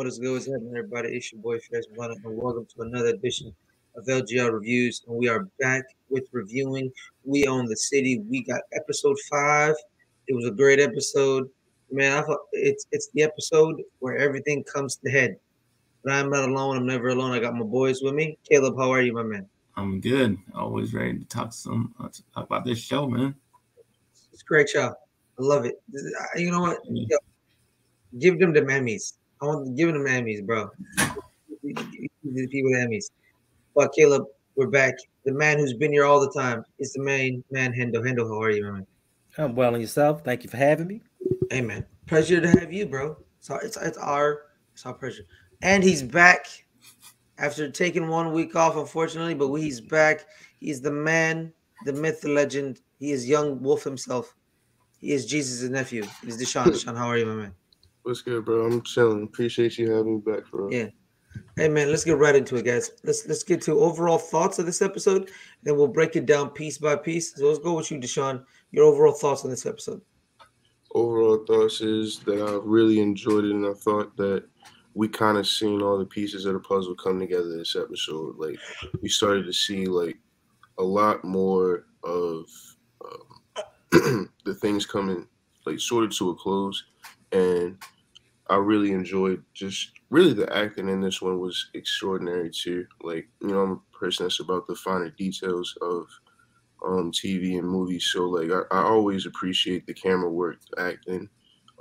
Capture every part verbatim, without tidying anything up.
what is good? What's happening, everybody? It's your boy, Fares Muthana, and welcome to another edition of L G R Reviews. And we are back with reviewing We Own the City. We got episode five. It was a great episode. Man, I thought it's, it's the episode where everything comes to head. But I'm not alone. I'm never alone. I got my boys with me. Caleb, how are you, my man? I'm good. Always ready to talk some uh, to talk about this show, man. It's a great show. I love it. This is, uh, you know what? Yeah. Yo, give them the mammies. I want to give them the mammies, bro. The people mammies. But Caleb, we're back. The man who's been here all the time is the main man, Hendo. Hendo, how are you, man? I'm well, and yourself? Thank you for having me. Hey, man. Pleasure to have you, bro. So it's, it's our it's our pleasure. And he's back after taking one week off, unfortunately, but he's back. He's the man, the myth, the legend. He is Young Wolf himself. He is Jesus' nephew. He's DeShawn. DeShawn, how are you, my man? What's good, bro? I'm chilling. Appreciate you having me back, bro. Yeah. Hey, man, let's get right into it, guys. Let's let's get to overall thoughts of this episode, and then we'll break it down piece by piece. So let's go with you, DeShawn. Your overall thoughts on this episode. Overall thoughts is that I really enjoyed it, and I thought that we kind of seen all the pieces of the puzzle come together this episode. Like, we started to see, like, a lot more of um, the things coming, like, sorted to a close. And I really enjoyed just really the acting in this one was extraordinary, too. Like, you know, I'm a person that's about the finer details of um, T V and movies. So, like, I, I always appreciate the camera work, the acting,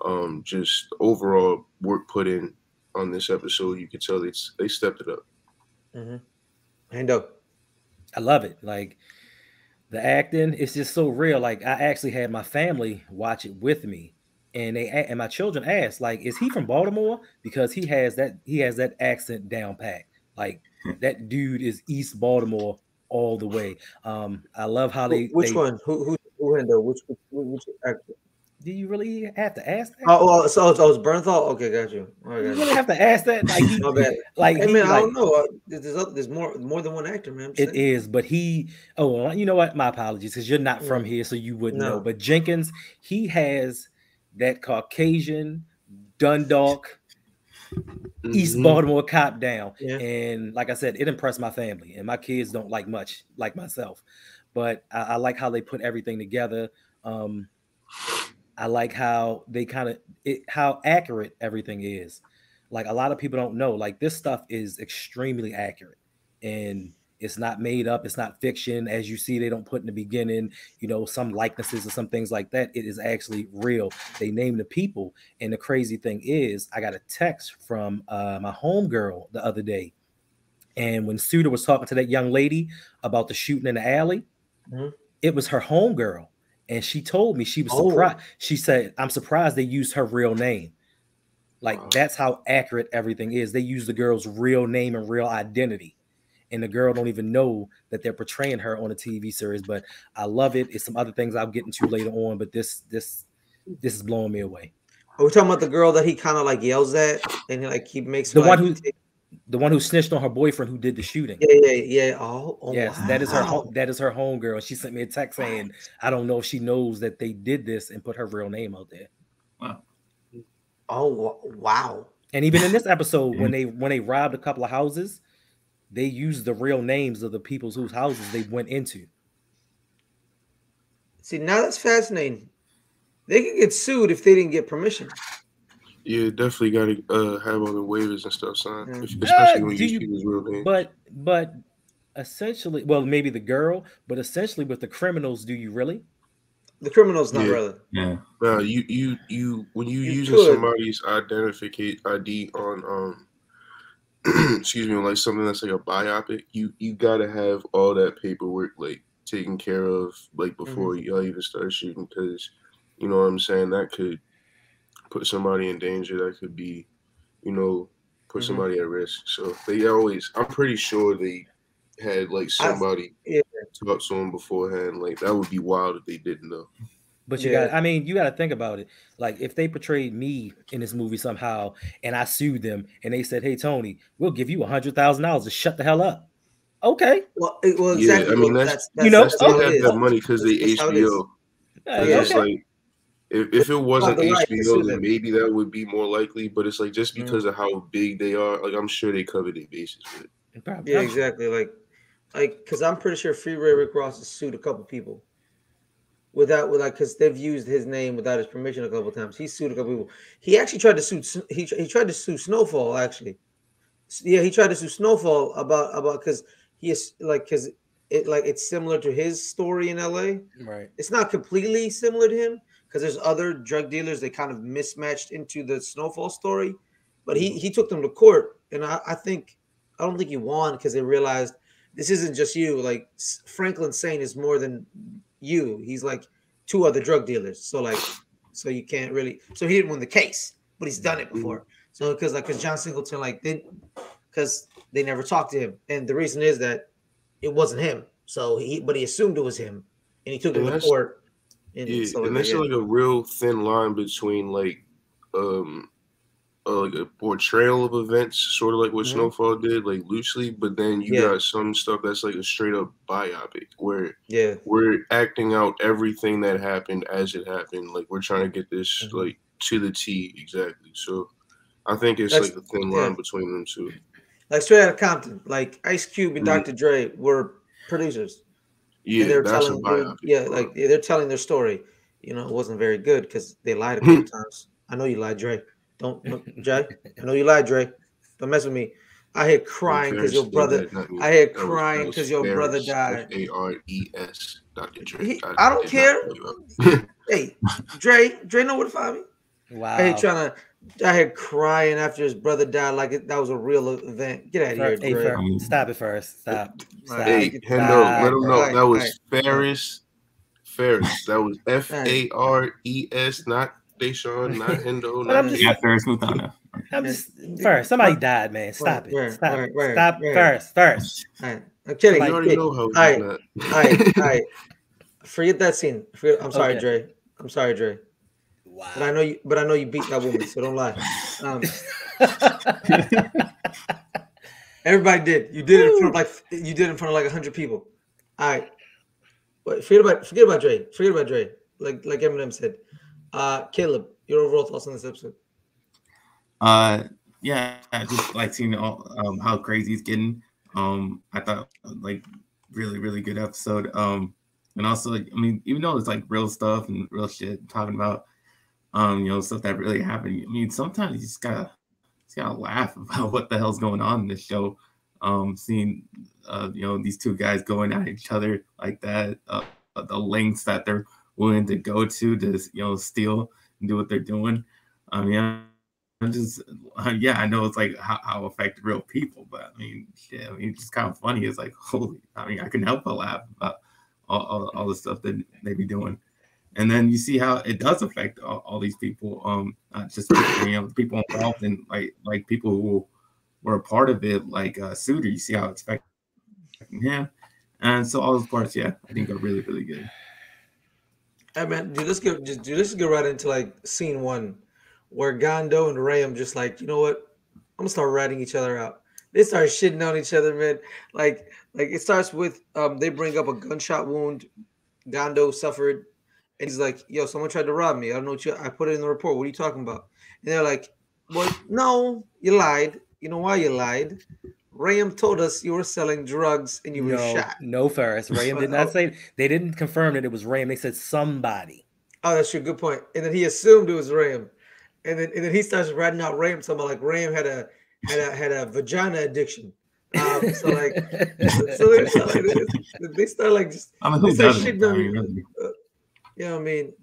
um, just overall work put in on this episode. You could tell they, they stepped it up. Mm-hmm. Hendo. I love it. Like, the acting, it's just so real. Like, I actually had my family watch it with me. And they and my children asked, like, is he from Baltimore? Because he has that he has that accent down pat. Like, that dude is East Baltimore all the way. Um, I love how they. Which they, one? Who who who Hendo? Which which, which actor? Do you really have to ask that? Oh, oh so, so it was Bernthal? Okay, got you. Right, you got really you. have to ask that? Like, he, bad. like hey, man, he, I don't like, know. There's, other, there's more more than one actor, man. It is, but he... Oh, well, you know what? My apologies, because you're not from here, so you wouldn't no. know. But Jenkins, he has that Caucasian, Dundalk, mm-hmm. East Baltimore cop down. Yeah. And like I said, it impressed my family, and my kids don't like much, like myself. But I, I like how they put everything together. Um... I like how they kind of it how accurate everything is. Like, a lot of people don't know, like, this stuff is extremely accurate, and it's not made up. It's not fiction. As you see, they don't put in the beginning, you know, some likenesses or some things like that. It is actually real. They name the people. And the crazy thing is, I got a text from uh, my homegirl the other day. And when Suda was talking to that young lady about the shooting in the alley, mm-hmm. it was her homegirl. And she told me she was oh. surprised. She said, I'm surprised they used her real name. Like, wow. That's how accurate everything is. They use the girl's real name and real identity. And the girl don't even know that they're portraying her on a T V series. But I love it. It's some other things I'll get into later on. But this this, this is blowing me away. Are we talking about the girl that he kind of, like, yells at? And, like, he makes the one who... The one who snitched on her boyfriend who did the shooting. Yeah, yeah, yeah. Oh, oh yes, wow. that is her. That is her homegirl. She sent me a text saying, "I don't know if she knows that they did this and put her real name out there." Wow. Oh wow. And even in this episode, when they when they robbed a couple of houses, they used the real names of the people whose houses they went into. See, now that's fascinating. They could get sued if they didn't get permission. Yeah, definitely got to uh, have all the waivers and stuff signed, yeah. especially when you, you see his real name. But, but essentially, well, maybe the girl, but essentially with the criminals, do you really? The criminals, not yeah. really. Yeah. No, you, you, you, when you, you using could. somebody's identification I D on, um, excuse me, like something that's like a biopic, you, you got to have all that paperwork, like, taken care of, like, before mm-hmm. y'all even start shooting, because, you know what I'm saying, that could put somebody in danger, that could be, you know, put mm-hmm. somebody at risk. So they always, I'm pretty sure they had, like, somebody I, yeah. talk to them beforehand. Like, that would be wild if they didn't know. But you yeah. got, I mean, you got to think about it. Like, if they portrayed me in this movie somehow and I sued them and they said, hey, Tony, we'll give you one hundred thousand dollars to shut the hell up. Okay. Well, it, well exactly. Yeah, I mean, that's, that's, that's, you know, they okay. have that money because they H B O. It's like, If, if it wasn't oh, right, H B O, then maybe that would be more likely. But it's like just because mm-hmm. of how big they are, like I'm sure they covered their bases with it. Probably. Yeah, exactly. Like, like because I'm pretty sure Freeway Rick Ross has sued a couple people without, without, because they've used his name without his permission a couple times. He sued a couple people. He actually tried to sue. He he tried to sue Snowfall actually. Yeah, he tried to sue Snowfall about about because he is like because it like it's similar to his story in L A. Right. It's not completely similar to him. Because there's other drug dealers they kind of mismatched into the Snowfall story, but he he took them to court, and I, I think I don't think he won because they realized this isn't just you. Like Franklin Saint is more than you. He's like two other drug dealers, so like so you can't really. So he didn't win the case, but he's done it before. So because like because John Singleton like didn't because they never talked to him, and the reason is that it wasn't him. So he but he assumed it was him, and he took them to court. And, yeah, so and that's like a real thin line between like um uh, like a portrayal of events, sort of like what mm-hmm. Snowfall did, like loosely, but then you yeah. got some stuff that's like a straight up biopic where yeah we're acting out everything that happened as it happened. Like we're trying to get this mm-hmm. like to the T exactly. So I think it's that's, like a thin line yeah. between them two. Like Straight Outta Compton, like Ice Cube and mm-hmm. Doctor Dre were producers. Yeah, and they're telling, biopic, yeah, bro. like they're telling their story. You know, it wasn't very good because they lied a couple times. I know you lied, Dre. Don't, no, Dre. I know you lied, Dre. Don't mess with me. I hear crying because your brother. I hear crying because your Ferris, brother died. A R E S, Doctor Dre. He, I don't care. Hey, Dre. Dre know where to find me. Wow. I hear trying to. I hear crying after his brother died, like it, that was a real event. Get out of here, Dre. Hey, Fer, stop it first. Stop. Stop. Hey, Hendo, let him know. Right, that was right. Ferris. Ferris. That was F A R E S, not DeShawn, not Hendo. Not I'm just, yeah, Fares Muthana. I'm just first. Somebody died, man. Stop right, it. Right, stop. Right, right, stop right. First. First. All right. I'm kidding. You already know how. All right. All right. All right. Forget that scene. Forget, I'm sorry, okay. Dre. I'm sorry, Dre. Wow. But I know you. But I know you beat that woman, so don't lie. Um, everybody did. You did it in front of like you did in front of like a hundred people. All right, but forget about forget about Dre. Forget about Dre. Like like Eminem said, uh, Caleb, your overall thoughts on this episode? Uh, yeah, I just like seeing all um, how crazy it's getting. Um, I thought like really really good episode. Um, and also like, I mean, even though it's like real stuff and real shit talking about um you know stuff that really happened. I mean, sometimes you just gotta. I gotta laugh about what the hell's going on in this show. Um, seeing uh, you know these two guys going at each other like that, uh, the lengths that they're willing to go to to you know steal and do what they're doing. I mean, I'm just uh, yeah, I know it's like how, how affect real people, but I mean, yeah, I mean, it's just kind of funny. It's like holy, I mean, I couldn't help but laugh about all, all, all the stuff that they be doing. And then you see how it does affect all, all these people, um, not just you know people involved and like like people who were a part of it, like uh, Suda. You see how it's affecting him, and so all those parts, yeah, I think are really really good. Hey man, dude, let's get just do let's get right into like scene one, where Gondo and Ram just like you know what, I'm gonna start ratting each other out. They start shitting on each other, man. Like like it starts with um they bring up a gunshot wound Gondo suffered. And he's like, yo, someone tried to rob me. I don't know what you, I put it in the report. What are you talking about? And they're like, well, no, you lied. You know why you lied? Ram told us you were selling drugs and you no, were shot. No, Ferris. Ram did not say, they didn't confirm that it was Ram. They said somebody. Oh, that's your good point. And then he assumed it was Ram. And then and then he starts writing out Ram, talking about like Ram had a had a had a vagina addiction. Um, so like, so they start like, they start like just I mean, who they start shitting on you. You know what I mean?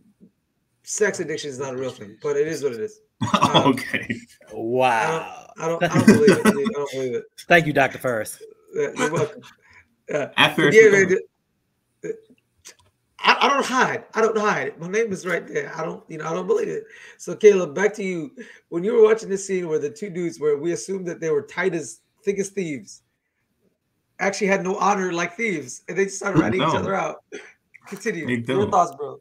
Sex addiction is not a real thing, but it is what it is. Um, okay. Wow. I don't, I don't, I don't believe it. I don't believe it. Thank you, Doctor Ferris. Yeah, you're welcome. Uh, After yeah, man, I, I don't hide. I don't hide it. My name is right there. I don't, you know, I don't believe it. So, Caleb, back to you. When you were watching this scene where the two dudes where we assumed that they were tight as thick as thieves, actually had no honor like thieves, and they just started ratting no. each other out. Continue. Your thoughts, bro.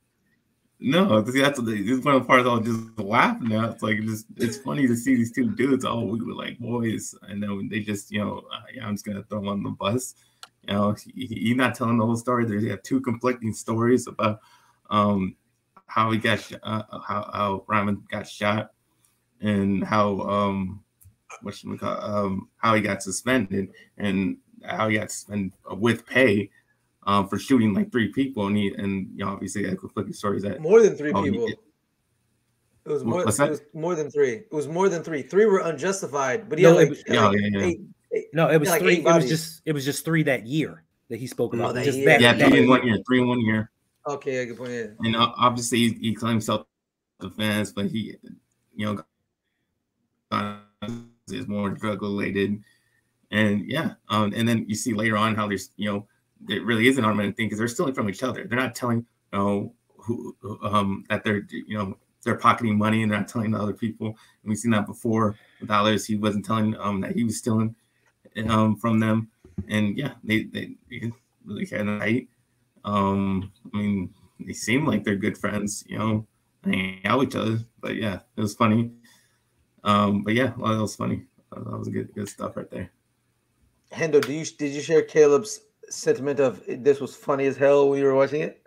No, that's what they, this is one of the parts I was just laughing at. It's like just it's funny to see these two dudes. Oh, we were like boys, and then they just you know I'm just gonna throw him on the bus. You know, he, he's not telling the whole story. There's you have two conflicting stories about um how he got uh, how how Raymond got shot, and how um what should we call um how he got suspended, and how he got suspended with pay um for shooting like three people, and he and you know, obviously that conflicting stories that more than three oh, people. It was more. It was more than three. It was more than three. Three were unjustified, but he no, had like, yeah, like yeah, yeah. Eight, eight, no, it was like three. It was just it was just three that year that he spoke about. No, that just year. That, yeah, that three in one year. Three in one year. Okay, yeah, good point. Yeah. And uh, obviously he, he claims self-defense, but he, you know, is more drug-related, and yeah, um, and then you see later on how there's you know it really is an automatic thing because they're stealing from each other. They're not telling you know who um that they're you know. They're pocketing money and they're not telling the other people. And we've seen that before with Alice. He wasn't telling um that he was stealing um from them. And yeah, they they, they really had a fight. Um, I mean, they seem like they're good friends, you know, they hang out with each other. But yeah, it was funny. Um, but yeah, well, that was funny. That was good good stuff right there. Hendo, do you did you share Caleb's sentiment of this was funny as hell when you were watching it?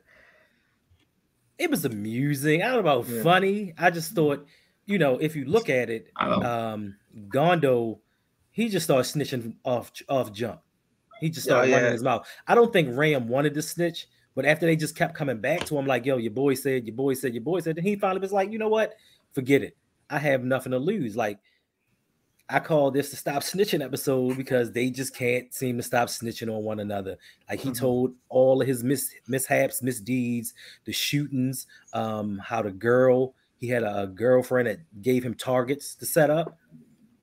It was amusing. I don't know about yeah. funny. I just thought, you know, if you look at it, um, Gondo, he just started snitching off off jump. He just started oh, yeah. running his mouth. I don't think Ram wanted to snitch, but after they just kept coming back to him, like, yo, your boy said, your boy said, your boy said, then he finally was like, you know what? Forget it. I have nothing to lose. Like, I call this the Stop Snitching episode because they just can't seem to stop snitching on one another. Like he told all of his mis mishaps, misdeeds, the shootings, um, how the girl, he had a girlfriend that gave him targets to set up,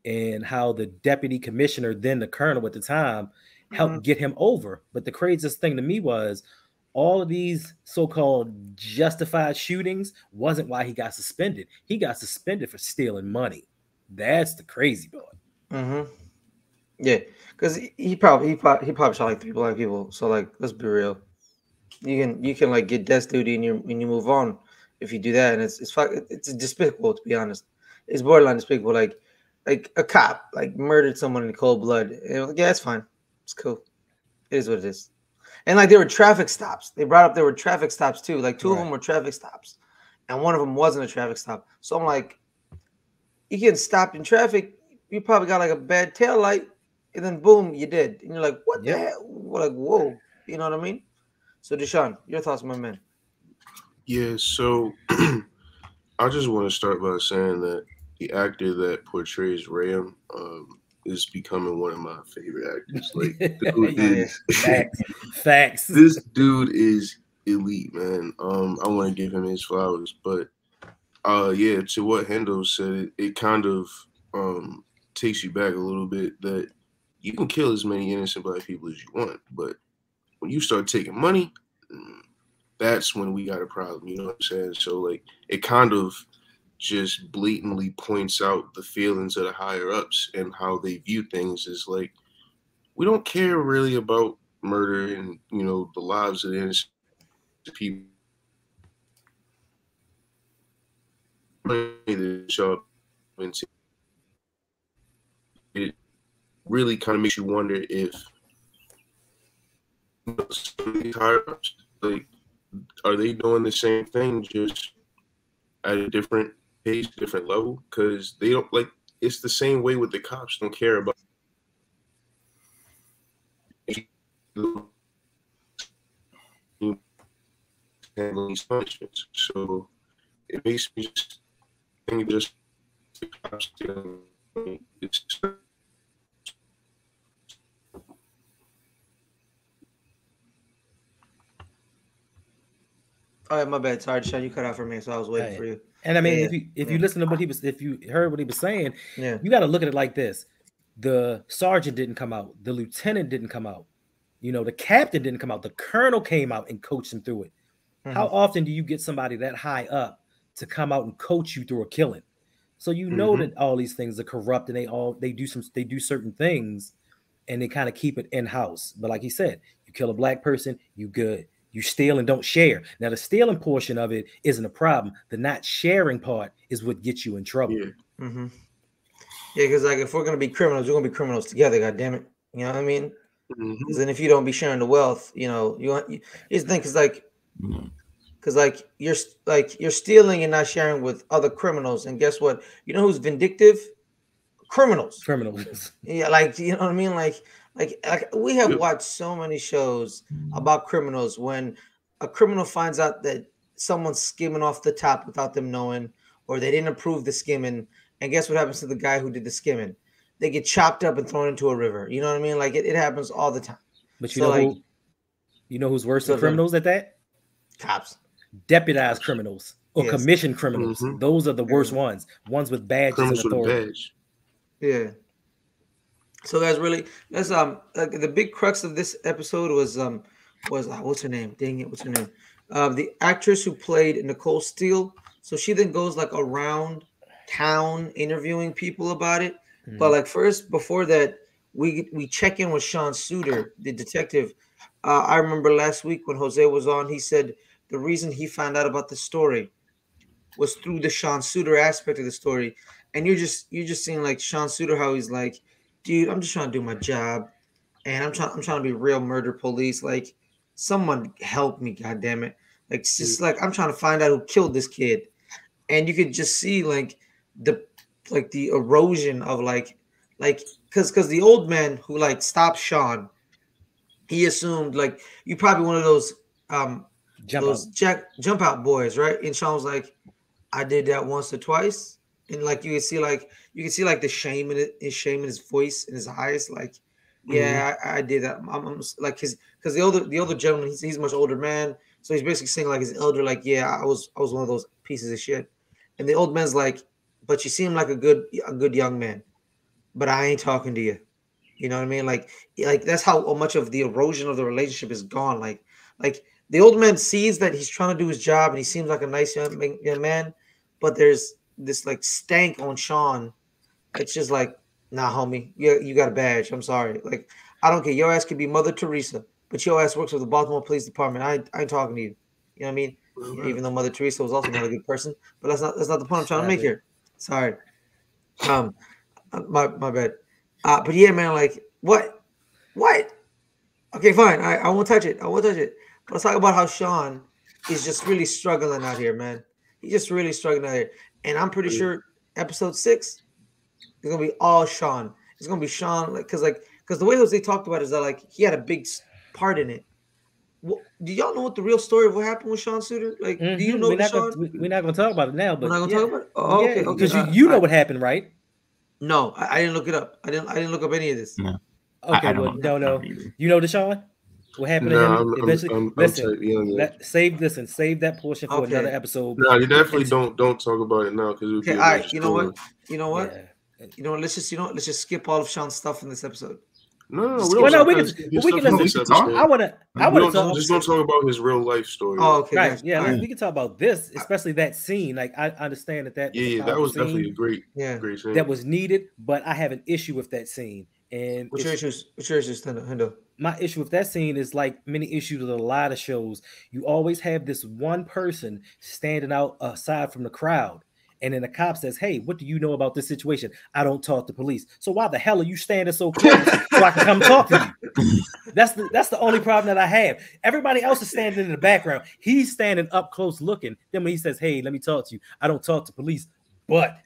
and how the deputy commissioner, then the colonel at the time, helped mm-hmm. get him over. But the craziest thing to me was all of these so-called justified shootings wasn't why he got suspended. He got suspended for stealing money. That's the crazy part. Mm-hmm. Yeah, because he probably he probably, he probably shot like three black people. So like, let's be real. You can you can like get death duty and you and you move on if you do that. And it's it's it's despicable, to be honest. It's borderline despicable. Like like a cop like murdered someone in cold blood. And like, yeah, it's fine. It's cool. It is what it is. And like there were traffic stops. They brought up there were traffic stops too. Like two right. of them were traffic stops, and one of them wasn't a traffic stop. So I'm like. You get stopped in traffic, you probably got like a bad tail light, and then boom, you're dead. And you're like, what yep. the hell? We're like, whoa, you know what I mean? So, DeShawn, your thoughts, my man? Yeah, so I just want to start by saying that the actor that portrays Ram um, is becoming one of my favorite actors. Like, the dude is, facts. Facts. This dude is elite, man. Um, I want to give him his flowers, but. Uh, yeah, to what Hendo said, it, it kind of um, takes you back a little bit that you can kill as many innocent black people as you want, but when you start taking money, that's when we got a problem, you know what I'm saying? So, like, it kind of just blatantly points out the feelings of the higher-ups and how they view things is like, we don't care really about murder and, you know, the lives of the innocent people. It really kind of makes you wonder if like, are they doing the same thing just at a different pace, different level? Because they don't like it's the same way with the cops. Don't care about handling these punishments. So it makes me just. Thing just all right, my bad. Sorry, Sean, you cut out for me, so I was waiting right. for you. And I mean, yeah. if you if yeah. you listen to what he was, if you heard what he was saying, yeah, you got to look at it like this: the sergeant didn't come out, the lieutenant didn't come out, you know, the captain didn't come out, the colonel came out and coached him through it. Mm-hmm. How often do you get somebody that high up to come out and coach you through a killing? So you know mm-hmm. that all these things are corrupt and they all they do some they do certain things and they kind of keep it in-house. But like he said, you kill a black person, you good. You steal and don't share. Now the stealing portion of it isn't a problem. The not sharing part is what gets you in trouble. Yeah, mm-hmm. yeah, because like if we're gonna be criminals, we're gonna be criminals together, god damn it. You know what I mean? Because mm-hmm. then if you don't be sharing the wealth, you know, you want you, here's the thing, because like mm-hmm. Because like you're like you're stealing and not sharing with other criminals, and guess what? You know who's vindictive? Criminals. Criminals. Yeah, like you know what I mean. Like, like, like we have watched so many shows about criminals. When a criminal finds out that someone's skimming off the top without them knowing, or they didn't approve the skimming, and guess what happens to the guy who did the skimming? They get chopped up and thrown into a river. You know what I mean? Like it, it happens all the time. But you so know, like, who, you know who's worse than criminals at that? Cops. Deputized criminals or yes. commissioned criminals. Mm-hmm. Those are the worst mm-hmm. ones. Ones with badges criminals and authority. Badge. Yeah. So that's really that's um like the big crux of this episode was um was oh, what's her name? Dang it, what's her name? Uh, the actress who played Nicole Steele. So she then goes like around town interviewing people about it. Mm-hmm. But like first, before that, we we check in with Sean Suiter, the detective. Uh, I remember last week when Jose was on, he said the reason he found out about the story was through the Sean Suiter aspect of the story. And you're just you're just seeing like Sean Suiter, how he's like, dude, I'm just trying to do my job, and I'm trying I'm trying to be real murder police. Like, someone help me, goddammit. Like, it's just like I'm trying to find out who killed this kid. And you could just see like the like the erosion of like like cause cause the old man who like stopped Sean, he assumed like you're probably one of those um Jump Those out. Jack jump out boys, right? And Sean was like, "I did that once or twice," and like you can see, like you can see, like the shame in it, his shame in his voice, in his eyes. Like, mm-hmm. yeah, I, I did that. I'm, I'm like his because the older the older gentleman, he's he's a much older man, so he's basically saying like his elder, like, yeah, I was I was one of those pieces of shit. And the old man's like, but you seem like a good a good young man, but I ain't talking to you. You know what I mean? Like like that's how much of the erosion of the relationship is gone. Like like. The old man sees that he's trying to do his job and he seems like a nice young, young man, but there's this like stank on Sean. It's just like, nah, homie, you, you got a badge. I'm sorry. Like, I don't care. Your ass could be Mother Teresa, but your ass works with the Baltimore Police Department. I, I ain't talking to you. You know what I mean? Mm-hmm. Even though Mother Teresa was also not a good person, but that's not that's not the point I'm trying to make here. Sorry. Um, my, my bad. Uh, but yeah, man, like, what? What? Okay, fine. I, I won't touch it. I won't touch it. Let's talk about how Sean is just really struggling out here, man. He's just really struggling out here. And I'm pretty sure episode six is going to be all Sean. It's going to be Sean. like Because like, cause the way Jose talked about it is that like, he had a big part in it. Well, do y'all know what the real story of what happened with Sean Suiter? Like, mm-hmm. do you know we're not Sean? Gonna, we're not going to talk about it now. But we're not going to yeah. talk about it? Oh, yeah, okay. Because okay. you, you know I, what happened, right? No, I, I didn't look it up. I didn't I didn't look up any of this. No. Okay, I, I well, no, no. You know DeShawn? What happened no, to him? I'm, Eventually, I'm, I'm, listen, I'm young, that, save listen, save that portion for okay. another episode. No, you definitely it's, don't don't talk about it now because okay, all right. You know what? You know what? Yeah. You know, let's just you know, let's just skip all of Sean's stuff in this episode. No, no, we well, no, we can, we can listen. I want to. I want to just don't talk about his real life story. Oh, okay, right. yeah, right. we can talk about this, especially that scene. Like, I understand that that yeah, was yeah that was scene. definitely a great, yeah, great scene that was needed. But I have an issue with that scene. And what's your issues? What's your issues, Hendo? My issue with that scene is like many issues with a lot of shows. You always have this one person standing out aside from the crowd. And then the cop says, hey, what do you know about this situation? I don't talk to police. So why the hell are you standing so close so I can come talk to you? That's the, that's the only problem that I have. Everybody else is standing in the background. He's standing up close looking. Then when he says, hey, let me talk to you. I don't talk to police, but...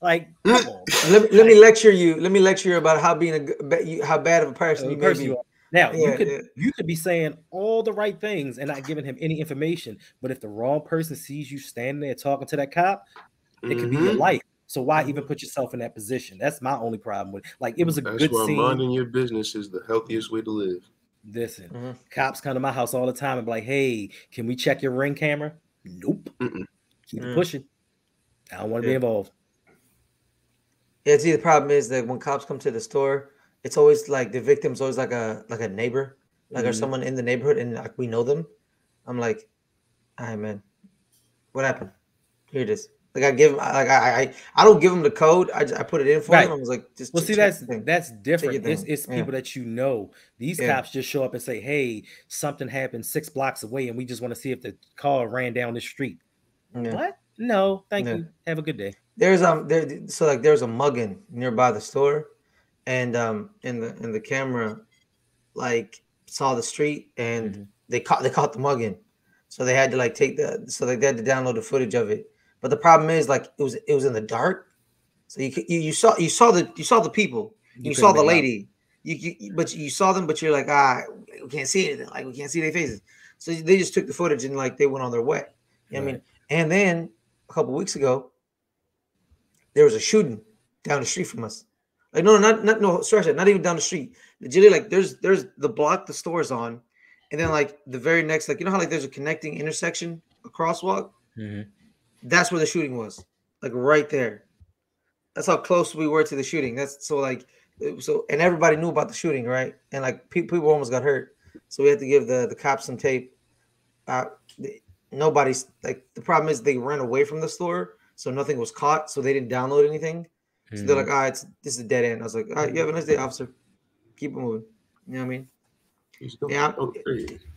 Like, come on. Let, let me lecture you. Let me lecture you about how being a how bad of a person you may be. Now yeah, you could yeah. you could be saying all the right things and not giving him any information, but if the wrong person sees you standing there talking to that cop, it mm-hmm. could be your life. So why even put yourself in that position? That's my only problem with. Like, it was a That's good why scene. Minding your business is the healthiest way to live. Listen, mm-hmm. cops come to my house all the time and be like, "Hey, can we check your ring camera?" Nope. Mm-mm. Keep mm-hmm. pushing. I don't want to yeah. be involved. Yeah, see, the problem is that when cops come to the store, it's always like the victim's always like a like a neighbor, like mm-hmm. or someone in the neighborhood, and like we know them. I'm like, all right, man, what happened? Here it is. Like I give, like I I, I don't give them the code. I just, I put it in for right. them. I was like, just well, see, that's that's different. It's it's people yeah. that you know. These yeah. cops just show up and say, hey, something happened six blocks away, and we just want to see if the car ran down the street. Yeah. What? No, thank yeah. you. Have a good day. There's um there so like there's a mugging nearby the store, and um in the in the camera, like saw the street and mm-hmm. they caught they caught the mugging, So they had to like take the, so they had to download the footage of it. But the problem is like, it was, it was in the dark. So you, you, you saw, you saw the, you saw the people, you, you saw the lady, you, you, but you saw them, but you're like, ah, we can't see anything. Like we can't see their faces. So they just took the footage and like, they went on their way. You know what I mean? And then a couple of weeks ago, there was a shooting down the street from us. Like, no, not, not, no, sorry, not even down the street. Like there's, there's the block the store's on. And then like the very next, like, you know how like there's a connecting intersection, a crosswalk? Mm-hmm. That's where the shooting was, like right there. That's how close we were to the shooting. That's so like, so, and everybody knew about the shooting, right? And like pe people almost got hurt. So we had to give the, the cops some tape. Uh, they, nobody's like, the problem is they ran away from the store. So nothing was caught. So they didn't download anything. So mm-hmm. they're like, ah, it's, this is a dead end. I was like, all right, you have a nice day, officer. Keep it moving. You know what I mean? Yeah.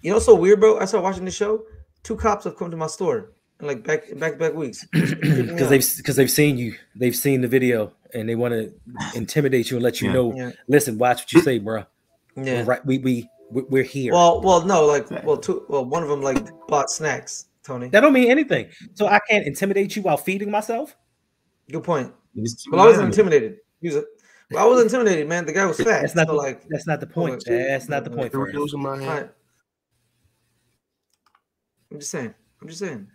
You know, so weird, bro. I started watching the show. Two cops have come to my store in like back back to back weeks because they've because they've seen you. They've seen the video and they want to intimidate you and let you yeah. know. Yeah. Listen, watch what you say, bro. Yeah. We're right. We we we're here. Well, well, no, like, well, two, well, one of them like bought snacks, Tony. That don't mean anything. So I can't intimidate you while feeding myself. Good point. Well, I was intimidated. Use it. Well, I was intimidated, man. The guy was fat. That's not so the, like. That's not the point. Oh, that's not the point. For right. I'm just saying. I'm just saying.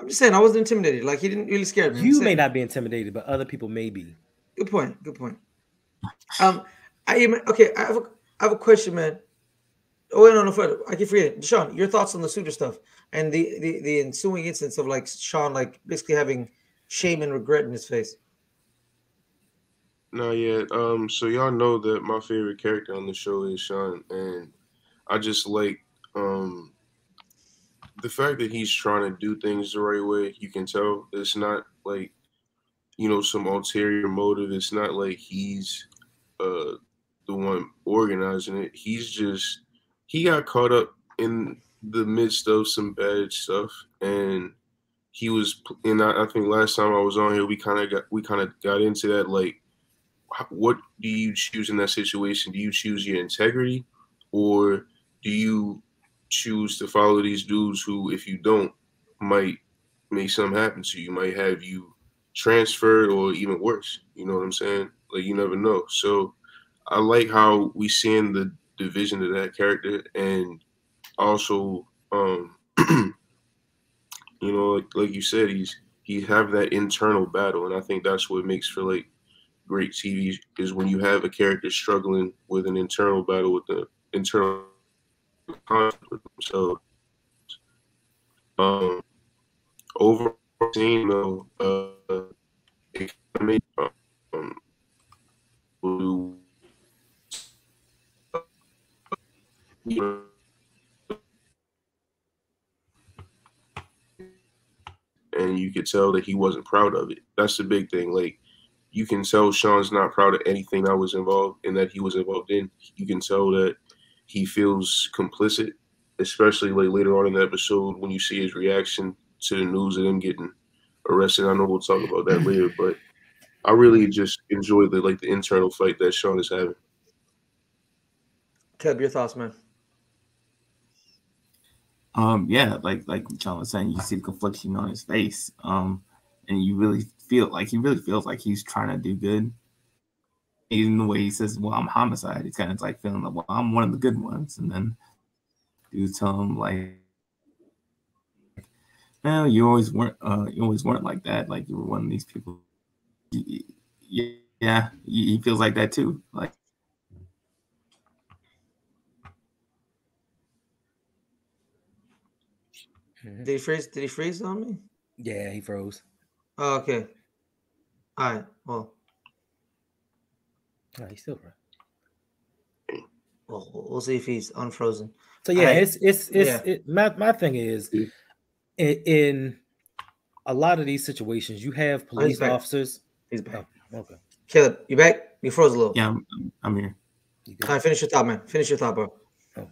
I'm just saying. I wasn't intimidated. Like he didn't really scare me. I'm you may not be intimidated, but other people may be. Good point. Good point. Um, I okay. I have a I have a question, man. Oh wait, no, no further. I keep forgetting. DeShawn, your thoughts on the Suter stuff and the the the ensuing instance of like Sean like basically having shame and regret in his face. Not yet. Um, so y'all know that my favorite character on the show is Sean, and I just like um, the fact that he's trying to do things the right way. You can tell it's not like, you know, some ulterior motive. It's not like he's uh, the one organizing it. He's just, he got caught up in the midst of some bad stuff, and he was, and I, I think last time I was on here, we kind of got, we kind of got into that, like, what do you choose in that situation? Do you choose your integrity, or do you choose to follow these dudes who, if you don't, might make something happen to you, might have you transferred or even worse? You know what I'm saying? Like, you never know. So I like how we seeing the division of that character, and also, um, you know, like, like you said, he's, he have that internal battle. And I think that's what makes for like, great T V is when you have a character struggling with an internal battle with the internal conflict with themselves. Um, overall, scene though, uh, it made um, you know, and you could tell that he wasn't proud of it. That's the big thing, like. You can tell Sean's not proud of anything that was involved and that he was involved in. You can tell that he feels complicit, especially like later on in the episode when you see his reaction to the news of him getting arrested. I know we'll talk about that later, but I really just enjoy the like the internal fight that Sean is having. Caleb, your thoughts, man? Um, yeah, like like John was saying, you see the confliction on his face, um, and you really. Feel like he really feels like he's trying to do good. Even the way he says, well, I'm homicide. He's kind of like feeling like, well, I'm one of the good ones. And then dudes tell him like, no, you always weren't, uh, you always weren't like that. Like you were one of these people. Yeah. He feels like that too. Like, did he freeze? Did he freeze on me? Yeah, he froze. Oh, okay. All right. Well, all right, he's still right. Well, we'll see if he's unfrozen. So yeah, I, it's it's it's yeah. It, my my thing is, in, in a lot of these situations, you have police he's back. officers. He's back. Oh, okay. Caleb, you back? You froze a little. Yeah, I'm, I'm here. All right, finish your thought, man. Finish your thought, bro. Oh. Uh,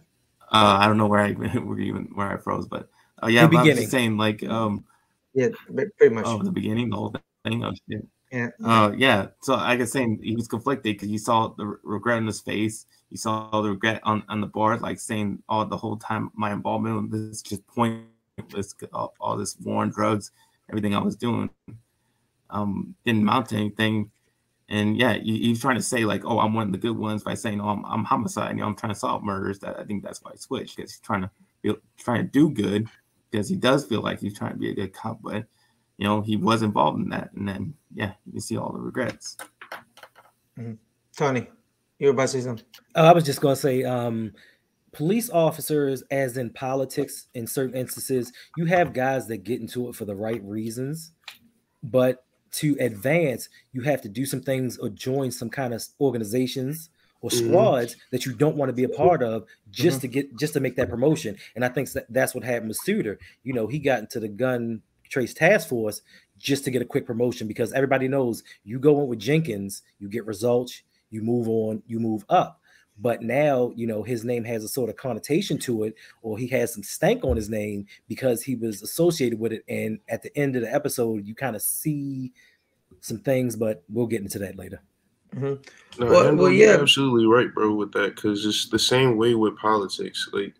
I don't know where I where even where I froze, but oh uh, yeah, I'm just saying like um. Yeah, pretty much. Oh, the beginning, the whole thing. Oh, shit. And uh, yeah, so I guess saying he was conflicted because you saw the regret in his face. You saw the regret on, on the bar, like saying all oh, the whole time my involvement with this just pointless, all, all this war on drugs, everything I was doing um, didn't amount to anything. And yeah, he, he was trying to say like, oh, I'm one of the good ones by saying, oh, I'm, I'm homicide, you know, I'm trying to solve murders. That I think that's why he switched, because he's trying to feel, trying to do good, because he does feel like he's trying to be a good cop, but you know, he was involved in that. And then, yeah, you see all the regrets. Mm-hmm. Tony, you were about to say something. Uh, I was just going to say, um, police officers, as in politics, in certain instances, you have guys that get into it for the right reasons. But to advance, you have to do some things or join some kind of organizations or squads mm-hmm. that you don't want to be a part of just mm-hmm. to get just to make that promotion. And I think that's what happened with Suiter. You know, he got into the gun trace task force just to get a quick promotion, because everybody knows you go in with Jenkins, you get results, you move on, you move up. But now, you know, his name has a sort of connotation to it, or he has some stank on his name because he was associated with it. And at the end of the episode, you kind of see some things, but we'll get into that later. Mm-hmm. No, well, well, yeah, you're absolutely right, bro, with that, because it's the same way with politics. Like,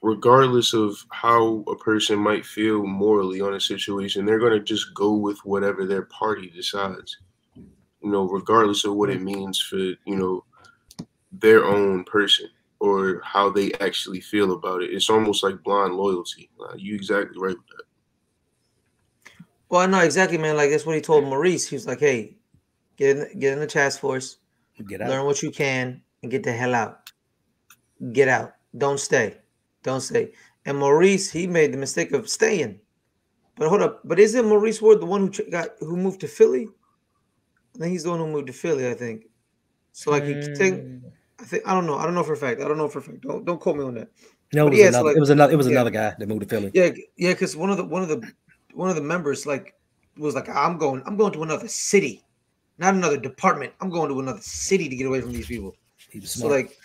regardless of how a person might feel morally on a situation, they're going to just go with whatever their party decides, you know, regardless of what it means for, you know, their own person or how they actually feel about it. It's almost like blind loyalty. Uh, you exactly right with that. Well, no, exactly, man. Like, that's what he told Maurice. He was like, hey, get in, get in the task force, get out. Learn what you can, and get the hell out. Get out. Don't stay. Don't stay. And Maurice, he made the mistake of staying. But hold up. But isn't Maurice Ward the one who got who moved to Philly? I think he's the one who moved to Philly, I think. So like he mm. think I think I don't know. I don't know for a fact. I don't know for a fact. Don't don't quote me on that. No, it was, yeah, another, so like, it was another it was yeah, another guy that moved to Philly. Yeah, yeah, because one of the one of the one of the members like was like, I'm going, I'm going to another city, not another department. I'm going to another city to get away from these people. He was smart. So like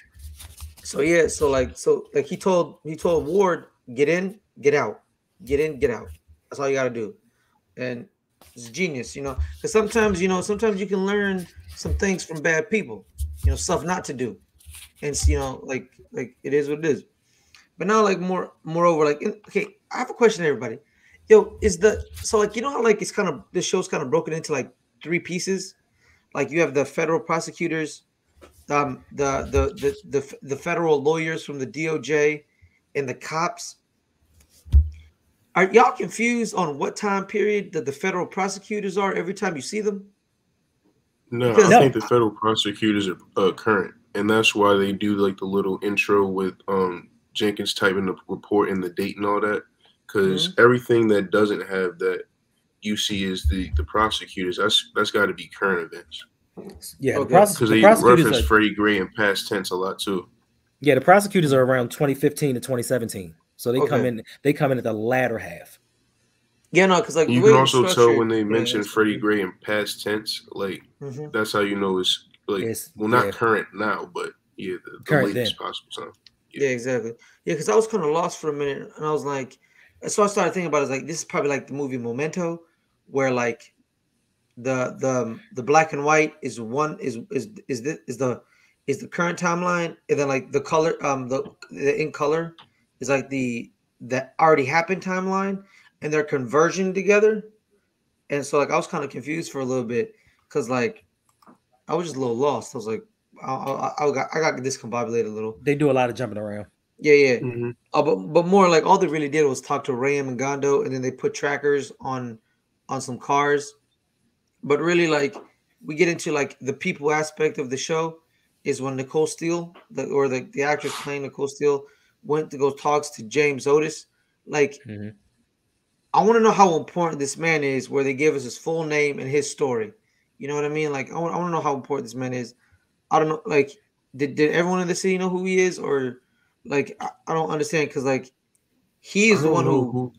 So yeah, so like so like he told he told Ward, get in, get out, get in, get out. That's all you gotta do. And it's genius, you know. Because sometimes, you know, sometimes you can learn some things from bad people, you know, stuff not to do. And you know, like like it is what it is. But now, like more moreover, like in, okay, I have a question to everybody. Yo, is the so like you know how like it's kind of this show's kind of broken into like three pieces? Like you have the federal prosecutors, Um, the, the the the the federal lawyers from the D O J, and the cops. Are y'all confused on what time period that the federal prosecutors are every time you see them? No, because I think the federal prosecutors are uh, current, and that's why they do like the little intro with um, Jenkins typing the report and the date and all that. Because mm-hmm. everything that doesn't have that you see is the the prosecutors. That's that's got to be current events. Yeah, because okay. they reference are, Freddie Gray in past tense a lot too. Yeah, the prosecutors are around twenty fifteen to twenty seventeen, so they okay. come in. They come in at the latter half. Yeah, no, because like you can also tell when they mention yeah, Freddie Gray in past tense, like mm-hmm. that's how you know it's like it's, well, not yeah. current now, but yeah, the, the current latest then. Possible time. Yeah, yeah exactly. Yeah, because I was kind of lost for a minute, and I was like, so I started thinking about it, like this is probably like the movie Memento, where like. The the the black and white is one is is is the is the is the current timeline, and then like the color um the, the in color is like the that already happened timeline, and they're converging together. And so like I was kind of confused for a little bit, because like I was just a little lost. I was like I I, I got I got discombobulated a little. They do a lot of jumping around. Yeah yeah. Mm-hmm. uh, but but more like all they really did was talk to Ram and Gondo, and then they put trackers on on some cars. But really, like we get into like the people aspect of the show is when Nicole Steele, the, or the, the actress playing Nicole Steele, went to go talks to James Otis. Like, mm-hmm. I want to know how important this man is, where they give us his full name and his story. You know what I mean? Like, I want, I want to know how important this man is. I don't know. Like, did, did everyone in the city know who he is, or like I, I don't understand, because like he is the one who, who.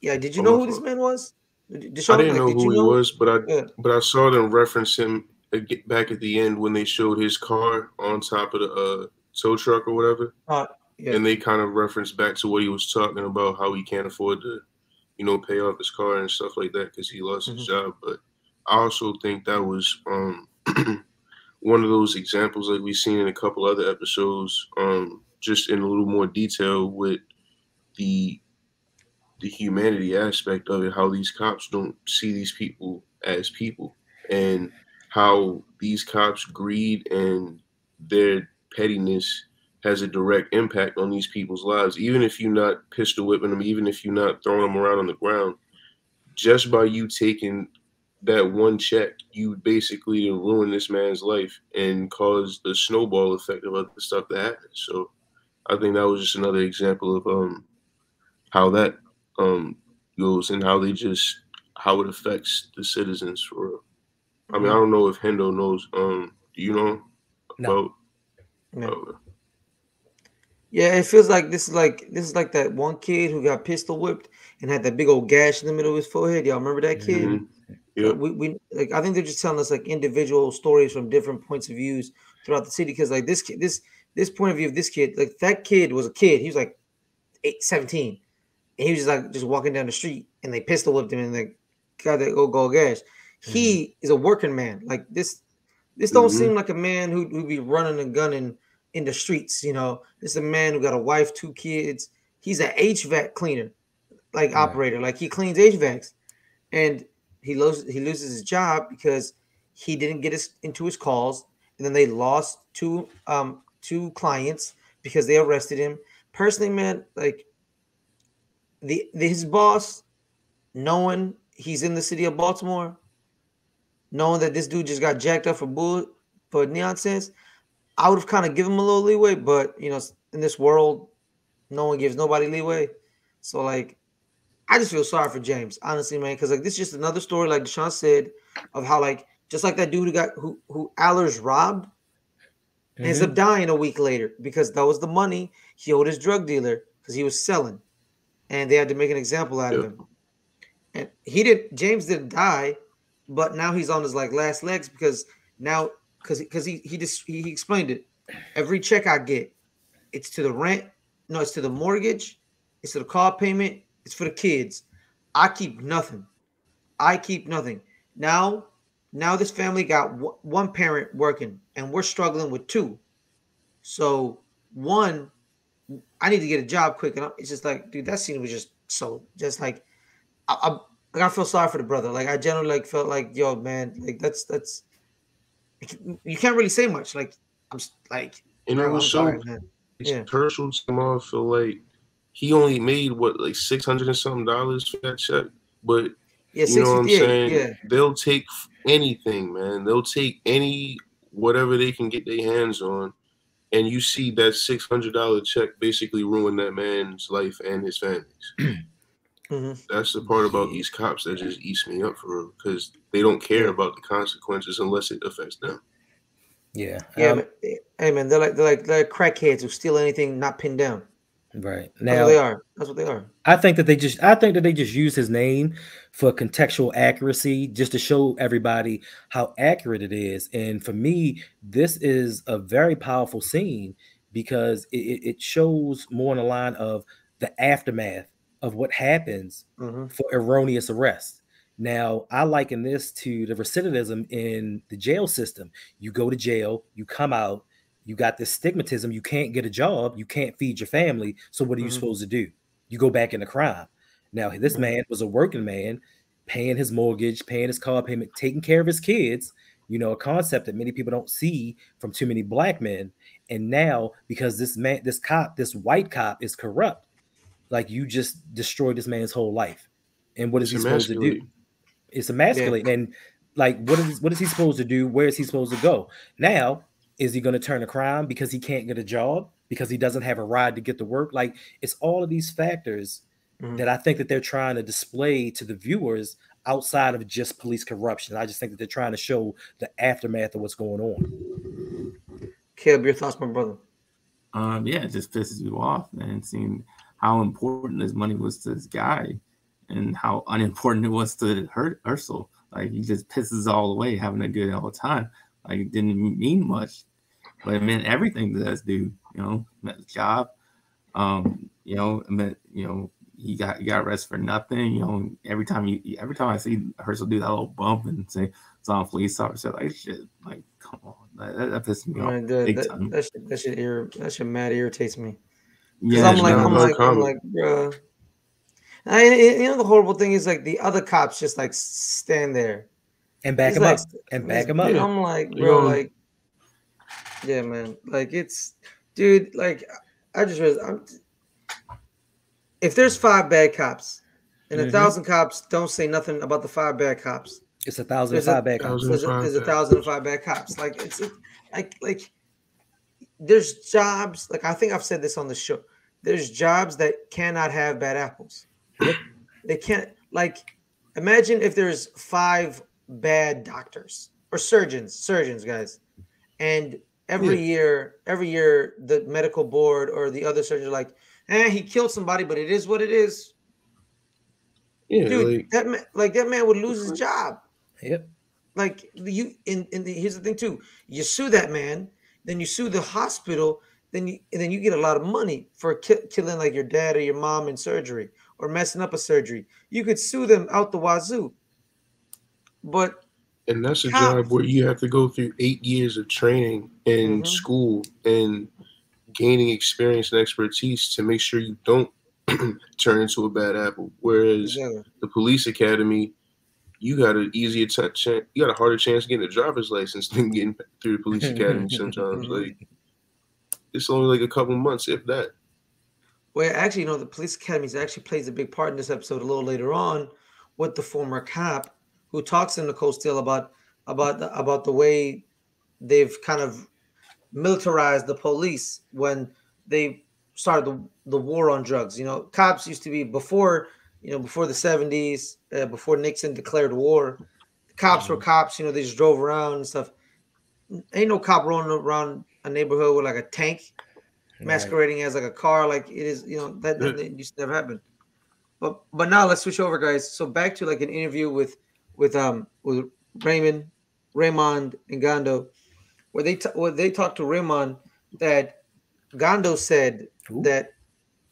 Yeah, did you know who this man was? DeShawn, I didn't like, know did who he know? was, but I yeah. but I saw them reference him back at the end when they showed his car on top of the uh, tow truck or whatever, uh, yeah. and they kind of referenced back to what he was talking about, how he can't afford to, you know, pay off his car and stuff like that because he lost mm-hmm. his job. But I also think that was um, one of those examples like we've seen in a couple other episodes, um, just in a little more detail with the the humanity aspect of it, how these cops don't see these people as people and how these cops' greed and their pettiness has a direct impact on these people's lives. Even if you're not pistol whipping them, even if you're not throwing them around on the ground, just by you taking that one check, you basically ruin this man's life and cause the snowball effect of other stuff that happens. So I think that was just another example of um, how that um, goes and how they just, how it affects the citizens for real. I mean, I don't know if Hendo knows, um, do you know? No. About, uh, yeah, it feels like this is like, this is like that one kid who got pistol whipped and had that big old gash in the middle of his forehead. Y'all remember that kid? Mm-hmm. Yeah. Like we, we like, I think they're just telling us like individual stories from different points of views throughout the city. Cause like this kid, this, this point of view of this kid, like that kid was a kid. He was like eight, seventeen. And he was just like, just walking down the street and they pistol whipped him and they got that old gold gash. He mm-hmm. is a working man. Like this, this don't mm-hmm. seem like a man who would be running and gunning in the streets. You know, this is a man who got a wife, two kids. He's an H V A C cleaner, like yeah. operator. Like he cleans H V A Cs, and he loses he loses his job because he didn't get his, into his calls, and then they lost two um two clients because they arrested him. Personally, man, like the, the his boss, knowing he's in the city of Baltimore. Knowing that this dude just got jacked up for bull for nonsense, I would have kind of given him a little leeway. But you know, in this world, no one gives nobody leeway. So like, I just feel sorry for James, honestly, man, because like this is just another story, like DeShawn said, of how like just like that dude who got who who Allers robbed, mm-hmm. ends up dying a week later because that was the money he owed his drug dealer because he was selling, and they had to make an example out yep. of him. And he did. James didn't die. But now he's on his like last legs because now because because he he just he, he explained it. Every check I get, it's to the rent, no, it's to the mortgage, it's to the car payment, it's for the kids. I keep nothing. I keep nothing. Now, now this family got w one parent working, and we're struggling with two. So one, I need to get a job quick, and I'm, it's just like, dude, that scene was just so just like, I. I Like I feel sorry for the brother. Like I generally like felt like, yo, man, like that's that's you can't really say much. Like I'm like, and it was so Herschel somehow feel like he only made what like six hundred and something dollars for that check. But yeah, you know what I'm saying? Yeah. They'll take anything, man. They'll take any whatever they can get their hands on. And you see that six hundred dollar check basically ruin that man's life and his family's. Mm-hmm. That's the part about these cops that just eats me up for real, because they don't care about the consequences unless it affects them. Yeah, yeah. Um, hey man, they're like they're like they're like crackheads who steal anything not pinned down. Right now, that's what they are. That's what they are. I think that they just I think that they just use his name for contextual accuracy, just to show everybody how accurate it is. And for me, this is a very powerful scene because it, it shows more in the line of the aftermath of what happens mm-hmm. for erroneous arrest. Now, I liken this to the recidivism in the jail system. You go to jail, you come out, you got this stigmatism, you can't get a job, you can't feed your family, so what are mm-hmm. you supposed to do? You go back into crime. Now, this mm-hmm. man was a working man, paying his mortgage, paying his car payment, taking care of his kids, you know, a concept that many people don't see from too many black men. And now, because this man, this cop, this white cop is corrupt, like you just destroyed this man's whole life. And what is he supposed to do? It's emasculate. Yeah. And like, what is, what is he supposed to do? Where is he supposed to go? Now, is he going to turn a crime because he can't get a job, because he doesn't have a ride to get to work? Like it's all of these factors mm-hmm. that I think that they're trying to display to the viewers outside of just police corruption. I just think that they're trying to show the aftermath of what's going on. Caleb, your thoughts, my brother? Um, yeah, it just pisses you off and seeing how important his money was to this guy and how unimportant it was to Herschel. Like he just pisses all away having a good all the time. Like it didn't mean much, but it meant everything to this dude, you know, met his job, um, you know, it meant, you know, you got you got arrested for nothing. You know, every time you every time I see Herschel do that little bump and say it's on police officer, like shit, like come on, like, that, that pisses me oh, off. That, big that, time. that shit, that shit, ir- that shit mad irritates me. Yeah, I'm like, I'm like, I'm like, bruh. I, you know, the horrible thing is like the other cops just like stand there and back him like, up and back him up. I'm like, bro, yeah. like, yeah, man, like it's, dude, like I just realized I'm. If there's five bad cops and mm-hmm. a thousand cops don't say nothing about the five bad cops, it's a thousand and five bad cops. There's a, there's a thousand and five bad cops. Like it's a, like like there's jobs. Like I think I've said this on the show. There's jobs that cannot have bad apples. They can't. Like imagine if there's five bad doctors or surgeons, surgeons guys, and every yeah. year, every year the medical board or the other surgeons are like. And he killed somebody, but it is what it is. Yeah, dude, like, that man, like that man would lose his job. Yep. Like you, in in the, here's the thing too: you sue that man, then you sue the hospital, then you and then you get a lot of money for ki- killing like your dad or your mom in surgery or messing up a surgery. You could sue them out the wazoo. But and that's a how, job where you have to go through eight years of training in mm-hmm. school and. Gaining experience and expertise to make sure you don't turn into a bad apple. Whereas yeah. the police academy, you got an easier t- chance, you got a harder chance of getting a driver's license than getting through the police academy. Sometimes, like it's only like a couple months, if that. Well, actually, you know, the police academy actually plays a big part in this episode a little later on with the former cop who talks to Nicole Steele about about the, about the way they've kind of. Militarized the police when they started the, the war on drugs. You know, cops used to be before, you know, before the seventies, uh, before Nixon declared war, cops mm-hmm. were cops, you know, they just drove around and stuff. Ain't no cop rolling around a neighborhood with like a tank masquerading right. as like a car. Like it is, you know, that, that used to never happen. But but now let's switch over, guys. So back to like an interview with with um with Raymond, Raymond and Gondo. Where they t- where they talked to Raymond that Gondo said Ooh. that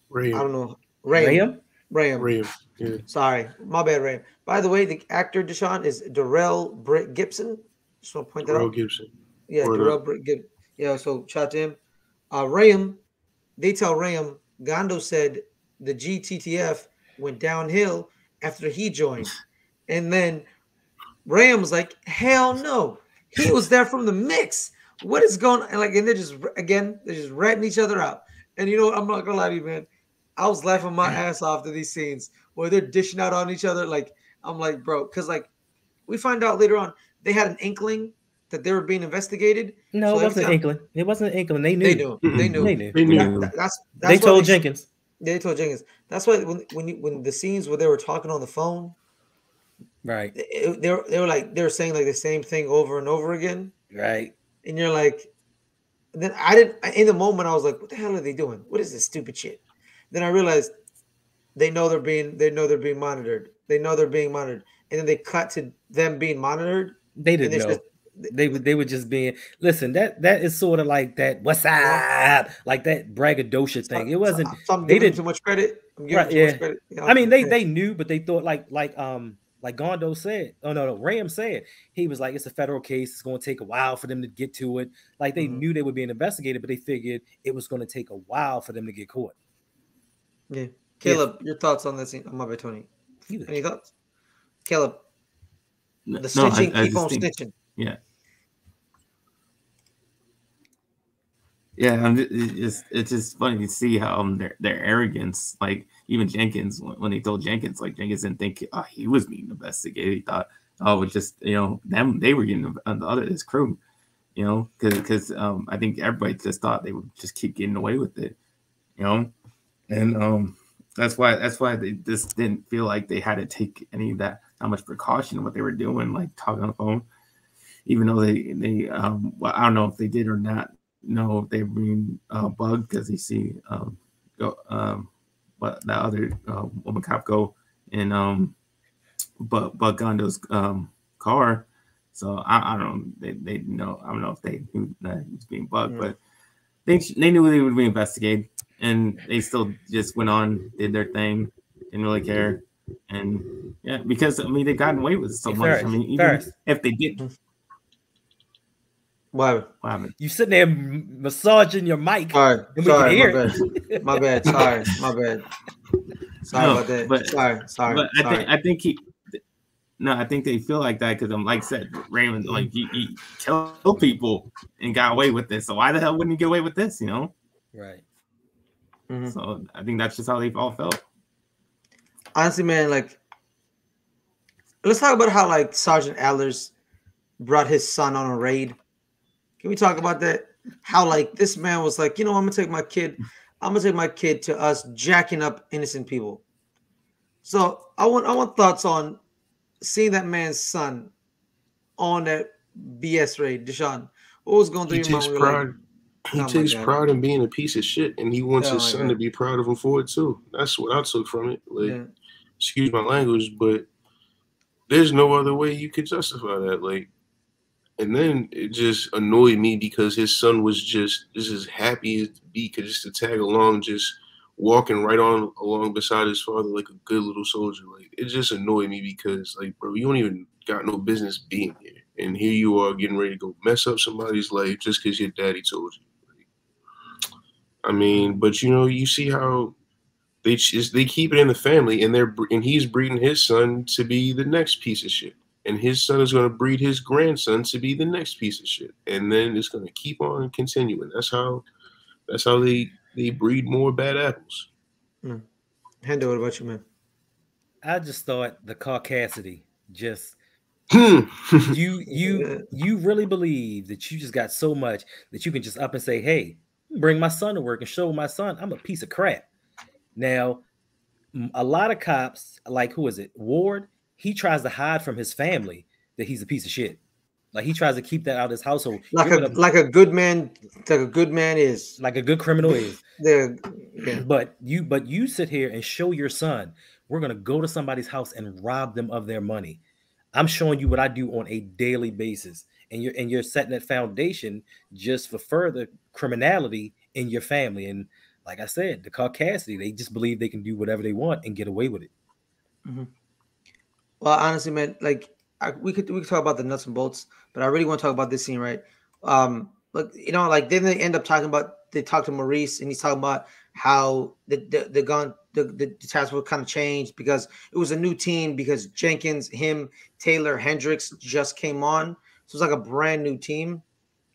Ram. I don't know Ram Ram Ram. Yeah. Sorry, my bad, Ram. By the way, the actor DeShawn is Darrell Britt Gibson. Just want to point that Darrell out. Darrell Gibson. Yeah, Word Darrell up. Britt Gibson. Yeah, so shout out to him. Uh, Ram. They tell Ram Gondo said the G T T F went downhill after he joined, and then Ram was like, "Hell no." He was there from the mix. What is going on? And like, and they're just again, they're just ratting each other out. And you know what? I'm not gonna lie to you, man. I was laughing my ass off to these scenes where they're dishing out on each other. Like, I'm like, bro, because like we find out later on they had an inkling that they were being investigated. No, so it wasn't an inkling. It wasn't an inkling. They knew. They knew. They knew. They knew. They knew. That, that's, that's they told they, Jenkins. They told Jenkins. That's why when when you, when the scenes where they were talking on the phone. Right. They, they, were, they were like, they were saying like the same thing over and over again. Right. And you're like, and then I didn't, in the moment, I was like, what the hell are they doing? What is this stupid shit? Then I realized they know they're being, they know they're being monitored. They know they're being monitored. And then they cut to them being monitored. They didn't know. Just, they, they, they were just being, listen, that, that is sort of like that, what's up? Like that braggadocio thing. It wasn't, so I'm they didn't too much credit. I'm giving right, too yeah. much credit. You know, I mean, they, they knew, but they thought like, like, um, Like Gondo said, oh no, no, Ram said he was like, it's a federal case. It's going to take a while for them to get to it. Like they mm-hmm. knew they were being investigated, but they figured it was going to take a while for them to get caught. Yeah, Caleb, yeah. your thoughts on that scene? Oh, my bad, Tony. Either. Any thoughts, Caleb? No, the stitching, no, I, I keep on think, stitching. Yeah, yeah. I'm just, it's just, it's just funny to see how um, their their arrogance, like. Even Jenkins, when they told Jenkins, like Jenkins didn't think oh, he was being investigated. He thought, oh, it was just, you know, them, they were getting on the other, this crew, you know, because um, I think everybody just thought they would just keep getting away with it, you know. And um, that's why that's why they just didn't feel like they had to take any of that, how much precaution of what they were doing, like talking on the phone, even though they, they um, well, I don't know if they did or not know if they were being uh, bugged because they see, um, go, um, But the other uh, woman cop go and um, but but Gondo's um car, so I, I don't they they know I don't know if they knew that he was being bugged, yeah. but they they knew they would be investigated, and they still just went on did their thing, didn't really care. And yeah, because I mean they've gotten away with so hey, much. Ferris, I mean, even Ferris. if they didn't. What happened? What happened? You sitting there massaging your mic. All right. And sorry, we can hear. My bad. My bad. Sorry, my bad. Sorry no, about that. But, sorry, sorry. But sorry. I think I think he. No, I think they feel like that because I'm like said, Raymond, like he, he killed people and got away with this. So why the hell wouldn't he get away with this? You know. Right. Mm-hmm. So I think that's just how they all felt. Honestly, man, like, let's talk about how like Sergeant Allers brought his son on a raid. Can we talk about that? How like this man was like, you know, I'm gonna take my kid, I'm gonna take my kid to us jacking up innocent people. So I want I want thoughts on seeing that man's son on that B S raid. DeShawn, what was going through your mind? He takes pride. He takes pride in being a piece of shit, and he wants his son to be proud of him for it too. That's what I took from it. Like, yeah. Excuse my language, but there's no other way you could justify that. Like, and then it just annoyed me because his son was just just as happy as he could, just to tag along, just walking right on along beside his father like a good little soldier. Like, it just annoyed me because, like, bro, you don't even got no business being here. And here you are getting ready to go mess up somebody's life just because your daddy told you. I mean, but you know, you see how they just, they keep it in the family, and they're and he's breeding his son to be the next piece of shit, and his son is going to breed his grandson to be the next piece of shit, and then it's going to keep on continuing. That's how that's how they they breed more bad apples. Mm. Hendo, what about you, man? I just thought the caucasity just. you you you really believe that you just got so much that you can just up and say, hey, bring my son to work and show my son I'm a piece of crap. Now, a lot of cops, like who is it, Ward, he tries to hide from his family that he's a piece of shit. Like, he tries to keep that out of his household. Like, a, like a good man, like a good man is. Like a good criminal is. yeah. But you but you sit here and show your son, we're gonna go to somebody's house and rob them of their money. I'm showing you what I do on a daily basis, and you're and you're setting that foundation just for further criminality in your family. And like I said, the caucasity, they just believe they can do whatever they want and get away with it. Mm-hmm. Well, honestly, man, like I, we could we could talk about the nuts and bolts, but I really want to talk about this scene, right? Um, but you know, like then they end up talking about they talk to Maurice, and he's talking about how the the the gun. The, the task force kind of changed because it was a new team because Jenkins, him, Taylor, Hendricks just came on. So it's like a brand new team.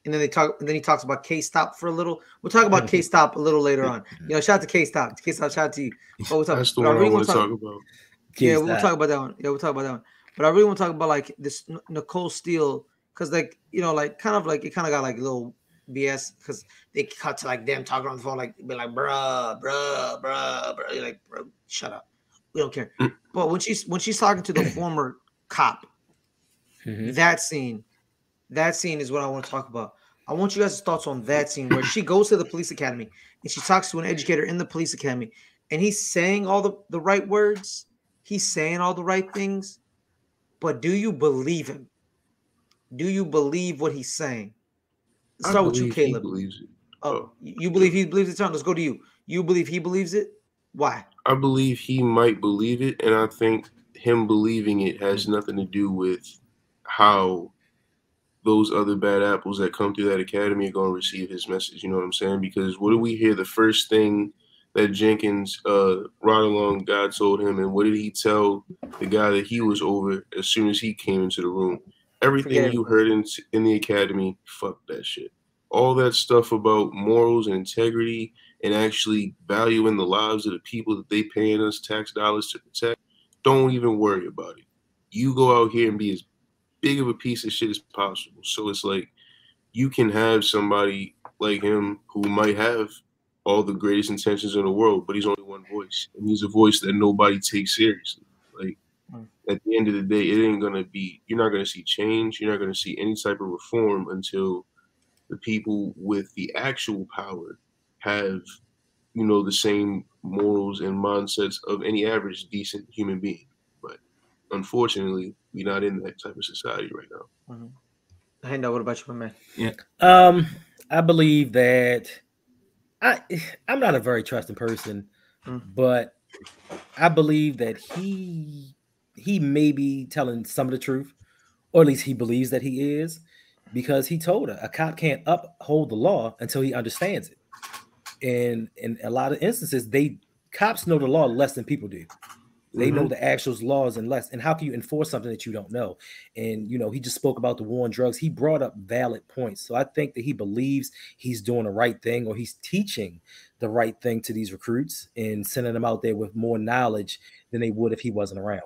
And then they talk, and then he talks about K-Stop for a little. We'll talk about K-Stop a little later on. You know, shout out to K-Stop. K-Stop, shout out to you. But we'll talk, That's the one I really want to talk, talk about. Yeah, we'll talk about that one. Yeah, we'll talk about that one. But I really want to talk about like this Nicole Steele because like, you know, like kind of like it kind of got like a little B S because they cut to like them talking on the phone, like be like, bruh, bruh, bruh, bruh. You're like, bro, shut up. We don't care. But when she's when she's talking to the former cop, mm-hmm. that scene, that scene is what I want to talk about. I want you guys' thoughts on that scene where she goes to the police academy and she talks to an educator in the police academy, and he's saying all the, the right words, he's saying all the right things, but do you believe him? Do you believe what he's saying? Let's start with you, Caleb. Oh, oh, you believe he believes it? Tom, let's go to you. You believe he believes it? Why? I believe he might believe it, and I think him believing it has nothing to do with how those other bad apples that come through that academy are going to receive his message. You know what I'm saying? Because what do we hear? The first thing that Jenkins uh, right along God told him, and what did he tell the guy that he was over as soon as he came into the room? Everything you heard in, in the academy, fuck that shit. All that stuff about morals and integrity and actually valuing the lives of the people that they paying us tax dollars to protect, don't even worry about it. You go out here and be as big of a piece of shit as possible. So it's like you can have somebody like him who might have all the greatest intentions in the world, but he's only one voice. And he's a voice that nobody takes seriously. Like, at the end of the day, it ain't going to be, you're not going to see change. You're not going to see any type of reform until the people with the actual power have, you know, the same morals and mindsets of any average decent human being. But unfortunately, we're not in that type of society right now. Mm-hmm. Hendo, what about you, man? Yeah. Um, I believe that I, I'm not a very trusting person, mm-hmm. but I believe that he he may be telling some of the truth, or at least he believes that he is, because he told her a cop can't uphold the law until he understands it. And in a lot of instances, they cops know the law less than people do. They mm-hmm. know the actual laws and less. And how can you enforce something that you don't know? And, you know, he just spoke about the war on drugs. He brought up valid points. So I think that he believes he's doing the right thing, or he's teaching the right thing to these recruits and sending them out there with more knowledge than they would if he wasn't around.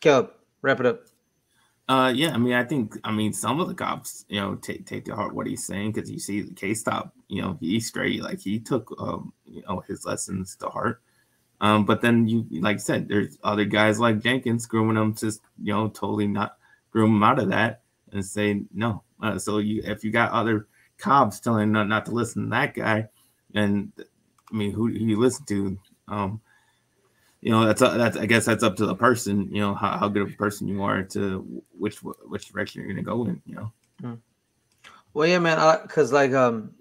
Caleb, wrap it up. Uh, yeah, I mean, I think, I mean, some of the cops, you know, take take to heart what he's saying, because you see the K-Stop, you know, he's straight. Like, he took, um, you know, his lessons to heart. Um, but then, you like I said, there's other guys like Jenkins grooming them, just, you know, totally not groom them out of that and say no. Uh, so you, if you got other cops telling not, not to listen to that guy, and I mean, who, who you listen to? Um, you know, that's that's I guess that's up to the person. You know, how, how good of a person you are to which which direction you're gonna go in. You know. Mm. Well, yeah, man, because like um,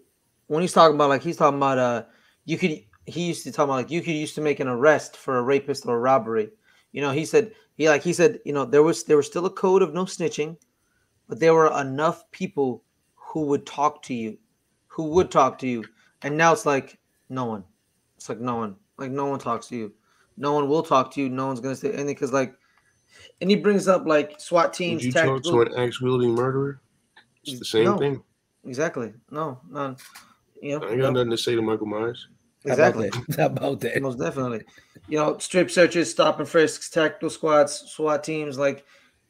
when he's talking about like he's talking about uh, you could. He used to talk about like you could used to make an arrest for a rapist or a robbery. You know, he said he like he said, you know, there was there was still a code of no snitching, but there were enough people who would talk to you, who would talk to you. And now it's like no one. It's like no one. Like no one talks to you. No one will talk to you. No one's gonna say anything, because like, and he brings up like SWAT teams. Would you talk to an axe-wielding murderer? It's the same no, thing. Exactly. No, none. You know, I ain't got no. nothing to say to Michael Myers. Exactly. How about that? How about that? Most definitely. You know, strip searches, stop and frisks, tactical squads, SWAT teams. Like,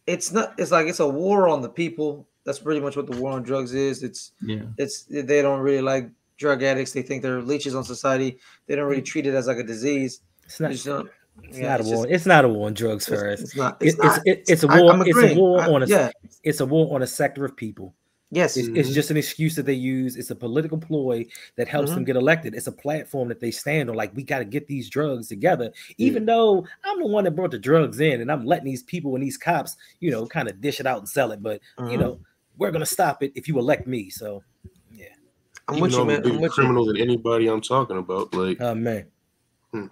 it's not. It's like it's a war on the people. That's pretty much what the war on drugs is. It's yeah. It's they don't really like drug addicts. They think they're leeches on society. They don't really treat it as like a disease. It's not. It's not a war. It's not a war on drugs, Ferris. It's not. It's not. It's a war. It's a war on a. Yeah. It's a war on a sector of people. Yes, it's, mm-hmm. it's just an excuse that they use. It's a political ploy that helps mm-hmm. them get elected. It's a platform that they stand on. Like, we got to get these drugs together, even yeah. though I'm the one that brought the drugs in, and I'm letting these people and these cops, you know, kind of dish it out and sell it. But uh-huh. you know, we're gonna stop it if you elect me. So, yeah, I'm with you, man. I'm a criminal than anybody I'm talking about. Like, oh uh, man, hmm.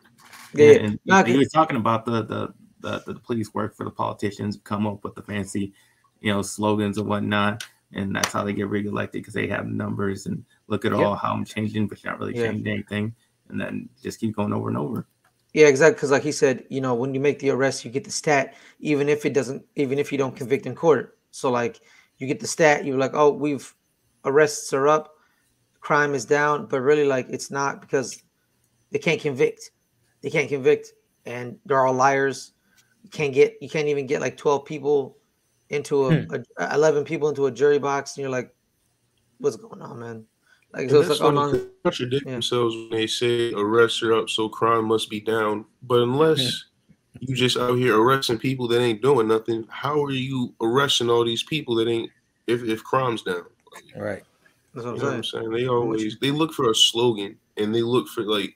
yeah. yeah. And no, you were talking about the, the the the police work for the politicians, come up with the fancy, you know, slogans and whatnot. And that's how they get re-elected, because they have numbers and look at yep. all how I'm changing, but you're not really yeah. changing anything. And then just keep going over and over. Yeah, exactly. Because like he said, you know, when you make the arrest, you get the stat, even if it doesn't, even if you don't convict in court. So like you get the stat, you're like, oh, we've arrests are up, crime is down, but really like it's not, because they can't convict. They can't convict, and they're all liars. You can't get, you can't even get like twelve people into a, hmm. a eleven people into a jury box, and you're like, what's going on, man? Like, so it's like, oh, they contradict yeah. themselves when they say arrests are up, so crime must be down. But unless yeah. you just out here arresting people that ain't doing nothing, how are you arresting all these people that ain't if, if crime's down? Like, right. That's what, you know what I'm saying. They always they look for a slogan, and they look for like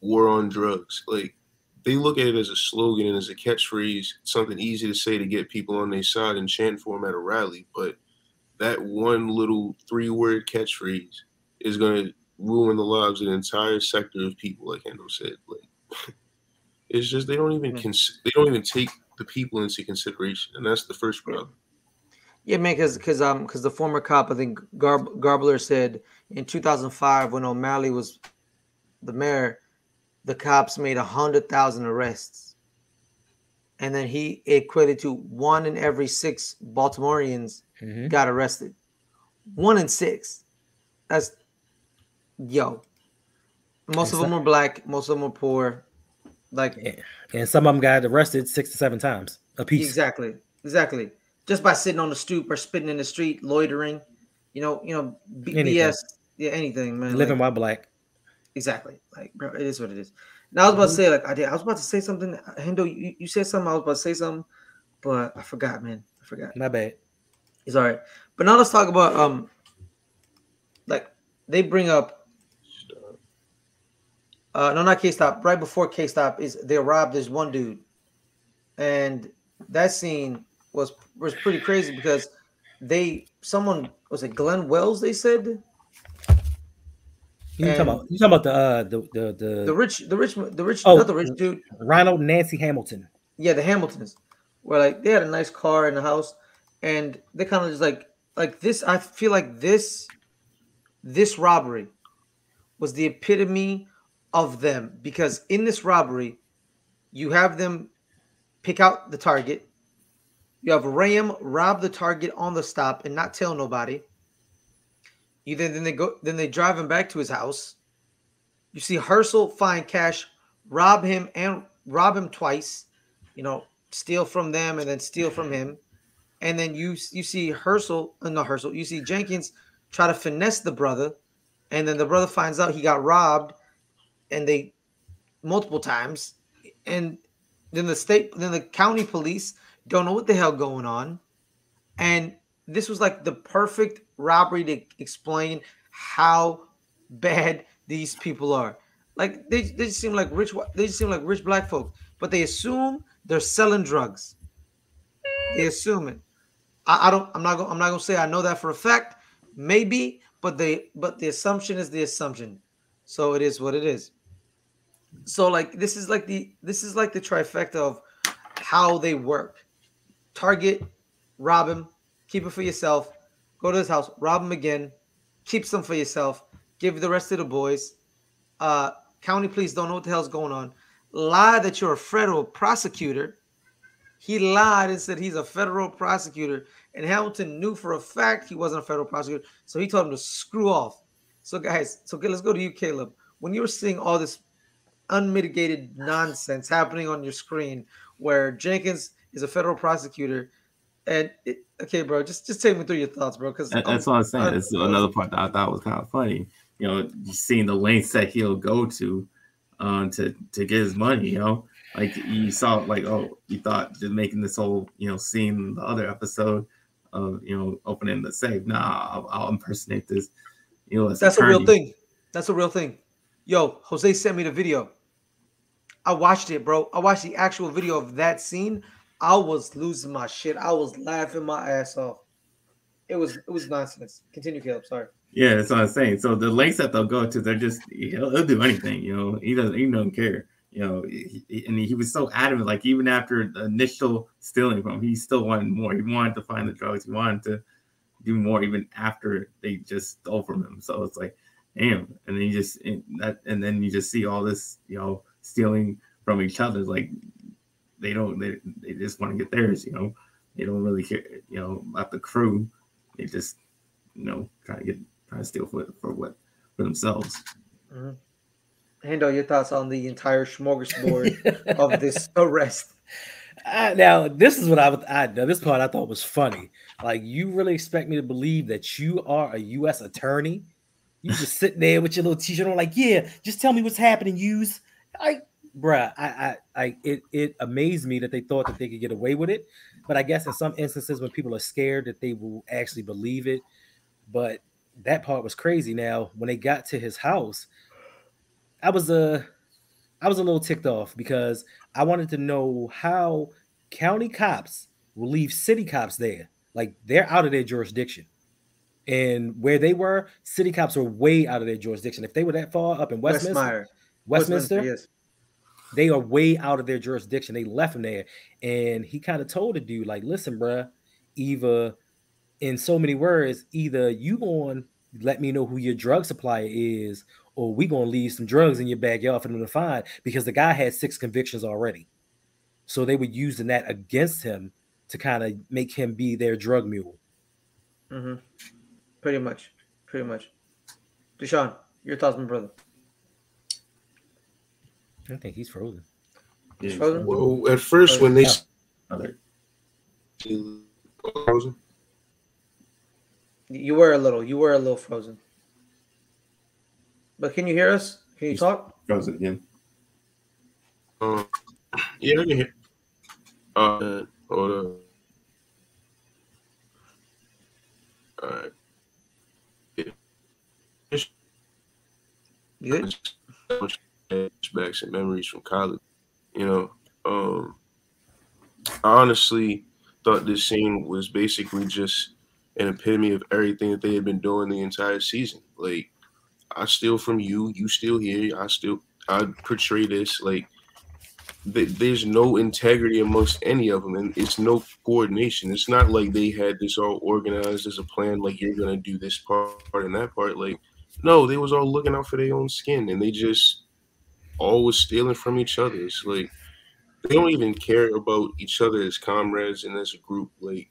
war on drugs. Like, they look at it as a slogan and as a catchphrase, something easy to say to get people on their side and chant for them at a rally. But that one little three-word catchphrase is going to ruin the lives of an entire sector of people, like Hendo said. Like, it's just they don't even cons- they don't even take the people into consideration, and that's the first problem. Yeah, man, because because um because the former cop, I think Garb- Garbler said in two thousand five when O'Malley was the mayor, the cops made one hundred thousand arrests. And then he equated to one in every six Baltimoreans mm-hmm. got arrested. One in six. That's, yo. Most and of some, them were black. Most of them were poor. Like, yeah. And some of them got arrested six to seven times apiece. Exactly. Exactly. Just by sitting on the stoop or spitting in the street, loitering. You know, you know, B- B S. Yeah, anything, man. Living like, while black. Exactly, like, bro, it is what it is. Now I was about to say, like, I did. I was about to say something, Hendo. You, you said something. I was about to say something, but I forgot, man. I forgot. My bad. It's all right. But now let's talk about um, like they bring up. Uh, no, not K-Stop. Right before K-Stop is they robbed this one dude, and that scene was was pretty crazy because they someone was it Glenn Wells? They said. You talking about, you talking about the, uh, the the the the rich the rich the rich oh, not the rich dude Ronald Nancy Hamilton. Yeah, the Hamiltons were like, they had a nice car and a house, and they kind of just like like this. I feel like this this robbery was the epitome of them, because in this robbery, you have them pick out the target. You have Ram rob the target on the stop and not tell nobody. You then then they go then they drive him back to his house. You see Herschel find cash, rob him and rob him twice, you know, steal from them and then steal from him. And then you you see Herschel, no Herschel, you see Jenkins try to finesse the brother, and then the brother finds out he got robbed, and they multiple times, and then the state then the county police don't know what the hell going on. And this was like the perfect robbery to explain how bad these people are. Like they, they just seem like rich they just seem like rich black folk, but they assume they're selling drugs. They assume it. I, I don't I'm not gonna I'm not gonna say I know that for a fact, maybe, but they but the assumption is the assumption. So it is what it is. So like this is like the this is like the trifecta of how they work. Target, rob him, keep it for yourself, go to his house, rob him again, keep some for yourself, give the rest to the boys. Uh, county police don't know what the hell's going on. Lie that you're a federal prosecutor. He lied and said he's a federal prosecutor, and Hamilton knew for a fact he wasn't a federal prosecutor, so he told him to screw off. So guys, so okay, let's go to you, Caleb. When you were seeing all this unmitigated nonsense happening on your screen, where Jenkins is a federal prosecutor, and it, okay, bro, just just take me through your thoughts, bro. Because that, that's what I'm saying. It's another part that I thought was kind of funny. You know, seeing the lengths that he'll go to, um, to to get his money. You know, like you saw, like oh, you thought just making this whole you know scene in the other episode of you know opening the safe. Nah, I'll, I'll impersonate this. You know, that's attorney. a real thing. That's a real thing. Yo, Jose sent me the video. I watched it, bro. I watched the actual video of that scene. I was losing my shit. I was laughing my ass off. It was it was nonsense. Continue, Caleb. Sorry. Yeah, that's what I'm saying. So the lengths that they'll go to, they're just he'll, he'll do anything. You know, he doesn't he don't care. You know, he, he, and he was so adamant. Like even after the initial stealing from him, he still wanted more. He wanted to find the drugs. He wanted to do more, even after they just stole from him. So it's like, damn. And then you just and that, and then you just see all this, you know, stealing from each other, like. They don't. They, they just want to get theirs, you know. They don't really care, you know, about the crew. They just, you know, try to get try to steal for for what for themselves. Mm-hmm. Hendo, your thoughts on the entire smorgasbord of this arrest? I, now, this is what I would. I now, this part I thought was funny. Like, you really expect me to believe that you are a U S attorney? You just sitting there with your little t-shirt on, like, yeah, just tell me what's happening, use I. Bruh, I, I, I, it, it amazed me that they thought that they could get away with it, but I guess in some instances when people are scared that they will actually believe it. But that part was crazy. Now, when they got to his house, I was a, I was a little ticked off because I wanted to know how county cops will leave city cops there, like they're out of their jurisdiction. And where they were, city cops were way out of their jurisdiction. If they were that far up in Westminster, Westminster, Westminster yes. They are way out of their jurisdiction. They left him there. And he kind of told the dude, like, listen, bruh, either in so many words, either you going to let me know who your drug supplier is, or we going to leave some drugs in your backyard for them to find, because the guy had six convictions already. So they were using that against him to kind of make him be their drug mule. Mm-hmm. Pretty much. Pretty much. DeShawn, your thoughts, my brother. I think he's frozen. He's frozen? Well, at first frozen. when they oh. frozen, you were a little, you were a little frozen. But can you hear us? Can you he's talk? Frozen again. Um, yeah, I can hear. Uh, hold on. All right. Yeah. You good? Flashbacks and memories from college, you know. Um, I honestly thought this scene was basically just an epitome of everything that they had been doing the entire season. Like, I steal from you, you steal here, I still I portray this. Like, th there's no integrity amongst any of them, and it's no coordination. It's not like they had this all organized as a plan, like you're gonna do this part and that part. Like, no, they was all looking out for their own skin, and they just all was stealing from each other. It's like they don't even care about each other as comrades and as a group. Like,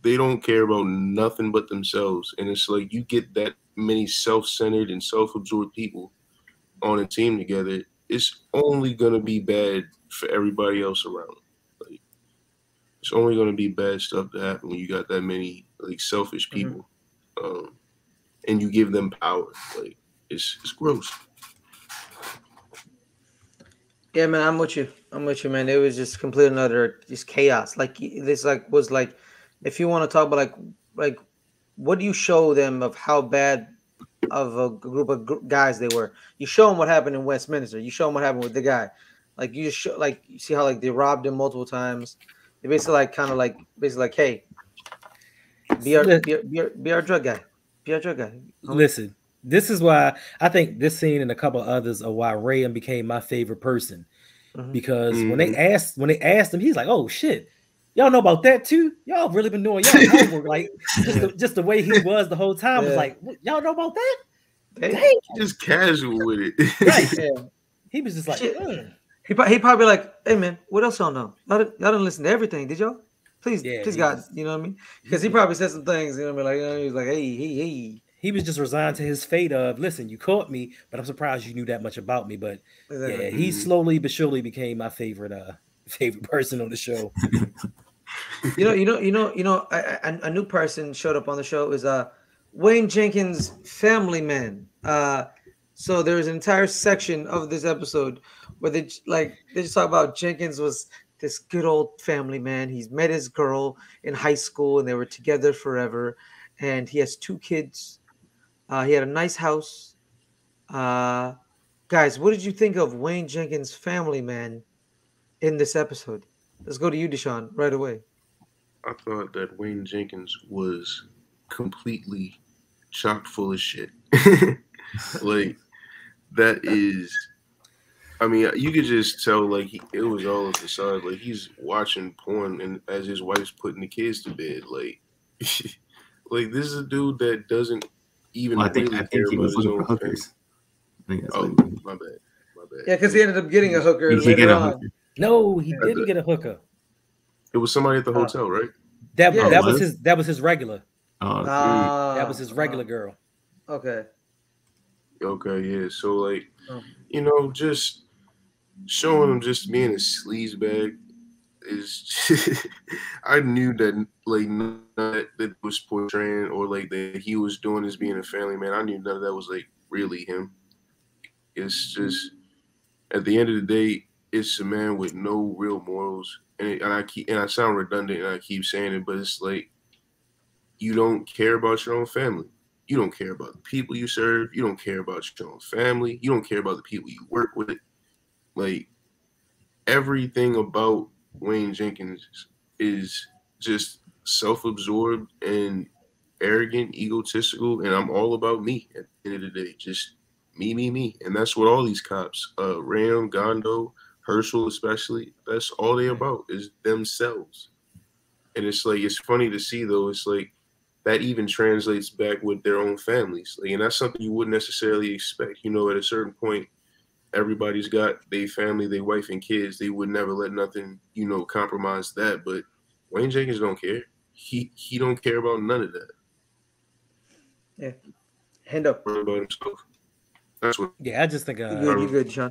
they don't care about nothing but themselves. And it's like, you get that many self-centered and self-absorbed people on a team together, it's only going to be bad for everybody else around. Like, it's only going to be bad stuff to happen when you got that many, like, selfish people. Mm-hmm. Um, and you give them power. Like, it's, it's gross. Yeah, man, I'm with you. I'm with you, man. It was just complete and utter just chaos. Like, this, like, was like, if you want to talk about, like, like, what do you show them of how bad of a group of guys they were? You show them what happened in Westminster. You show them what happened with the guy. Like, you just show, like, you see how, like, they robbed him multiple times. They basically, like, kind of like, basically, like, hey, be our, be our, be our, be our drug guy. Be our drug guy. Listen. This is why I think this scene and a couple of others are why Ray became my favorite person, mm-hmm. because mm-hmm. when they asked when they asked him, he's like, "Oh shit, y'all know about that too? Y'all really been doing y'all homework." Like, just the, just the way he was the whole time yeah. was like, "Y'all know about that?" Dang. He's just casual with it. Right? Yeah. He was just like, mm. he he probably like, "Hey man, what else y'all know? Y'all didn't listen to everything, did y'all? Please, yeah, please, God, was, you know what I mean?" Because he probably said some things, you know what I mean? Like, you know, he was like, "Hey, hey, hey." He was just resigned to his fate of, listen, you caught me, but I'm surprised you knew that much about me. But yeah, he slowly but surely became my favorite, uh, favorite person on the show. you know, you know, you know, you know. I, I, a new person showed up on the show. It was uh, Wayne Jenkins' family man. Uh, so there was an entire section of this episode where they like they just talk about Jenkins was this good old family man. He's met his girl in high school, and they were together forever, and he has two kids. Uh, he had a nice house. Uh, guys, what did you think of Wayne Jenkins' family man in this episode? Let's go to you, DeShawn, right away. I thought that Wayne Jenkins was completely chock full of shit. Like, that is... I mean, you could just tell, like, he, it was all a facade. Like, he's watching porn and as his wife's putting the kids to bed. Like, like this is a dude that doesn't... Even well, I think, really I think he was looking for hookers. I think that's oh, my bad. My bad. Yeah, because he ended up getting a hooker. He later get a on. Hooker. No, he yeah, didn't get a hooker. It was somebody at the hotel, uh, right? That, yeah. that oh, was what? his that was his regular. Uh, uh, that was his regular uh, girl. Okay. Okay, yeah. So like, oh. you know, just showing him just being a sleazebag is just, I knew that like not that was portraying or like that he was doing as being a family man. I knew none of that was like really him. It's just at the end of the day, it's a man with no real morals. And, it, and I keep and I sound redundant and I keep saying it, but it's like you don't care about your own family. You don't care about the people you serve. You don't care about your own family. You don't care about the people you work with. Like everything about Wayne Jenkins is just self-absorbed and arrogant, egotistical, and I'm all about me at the end of the day. Just me, me, me. And that's what all these cops, uh, Ram, Gondo, Herschel especially, that's all they about is themselves. And it's like, it's funny to see though, it's like that even translates back with their own families. Like, and that's something you wouldn't necessarily expect. You know, at a certain point, everybody's got their family, their wife and kids. They would never let nothing, you know, compromise that. But Wayne Jenkins don't care. He he don't care about none of that. Yeah, hand up. About himself. That's what. Yeah, I just think. Uh, you good, you good, Sean.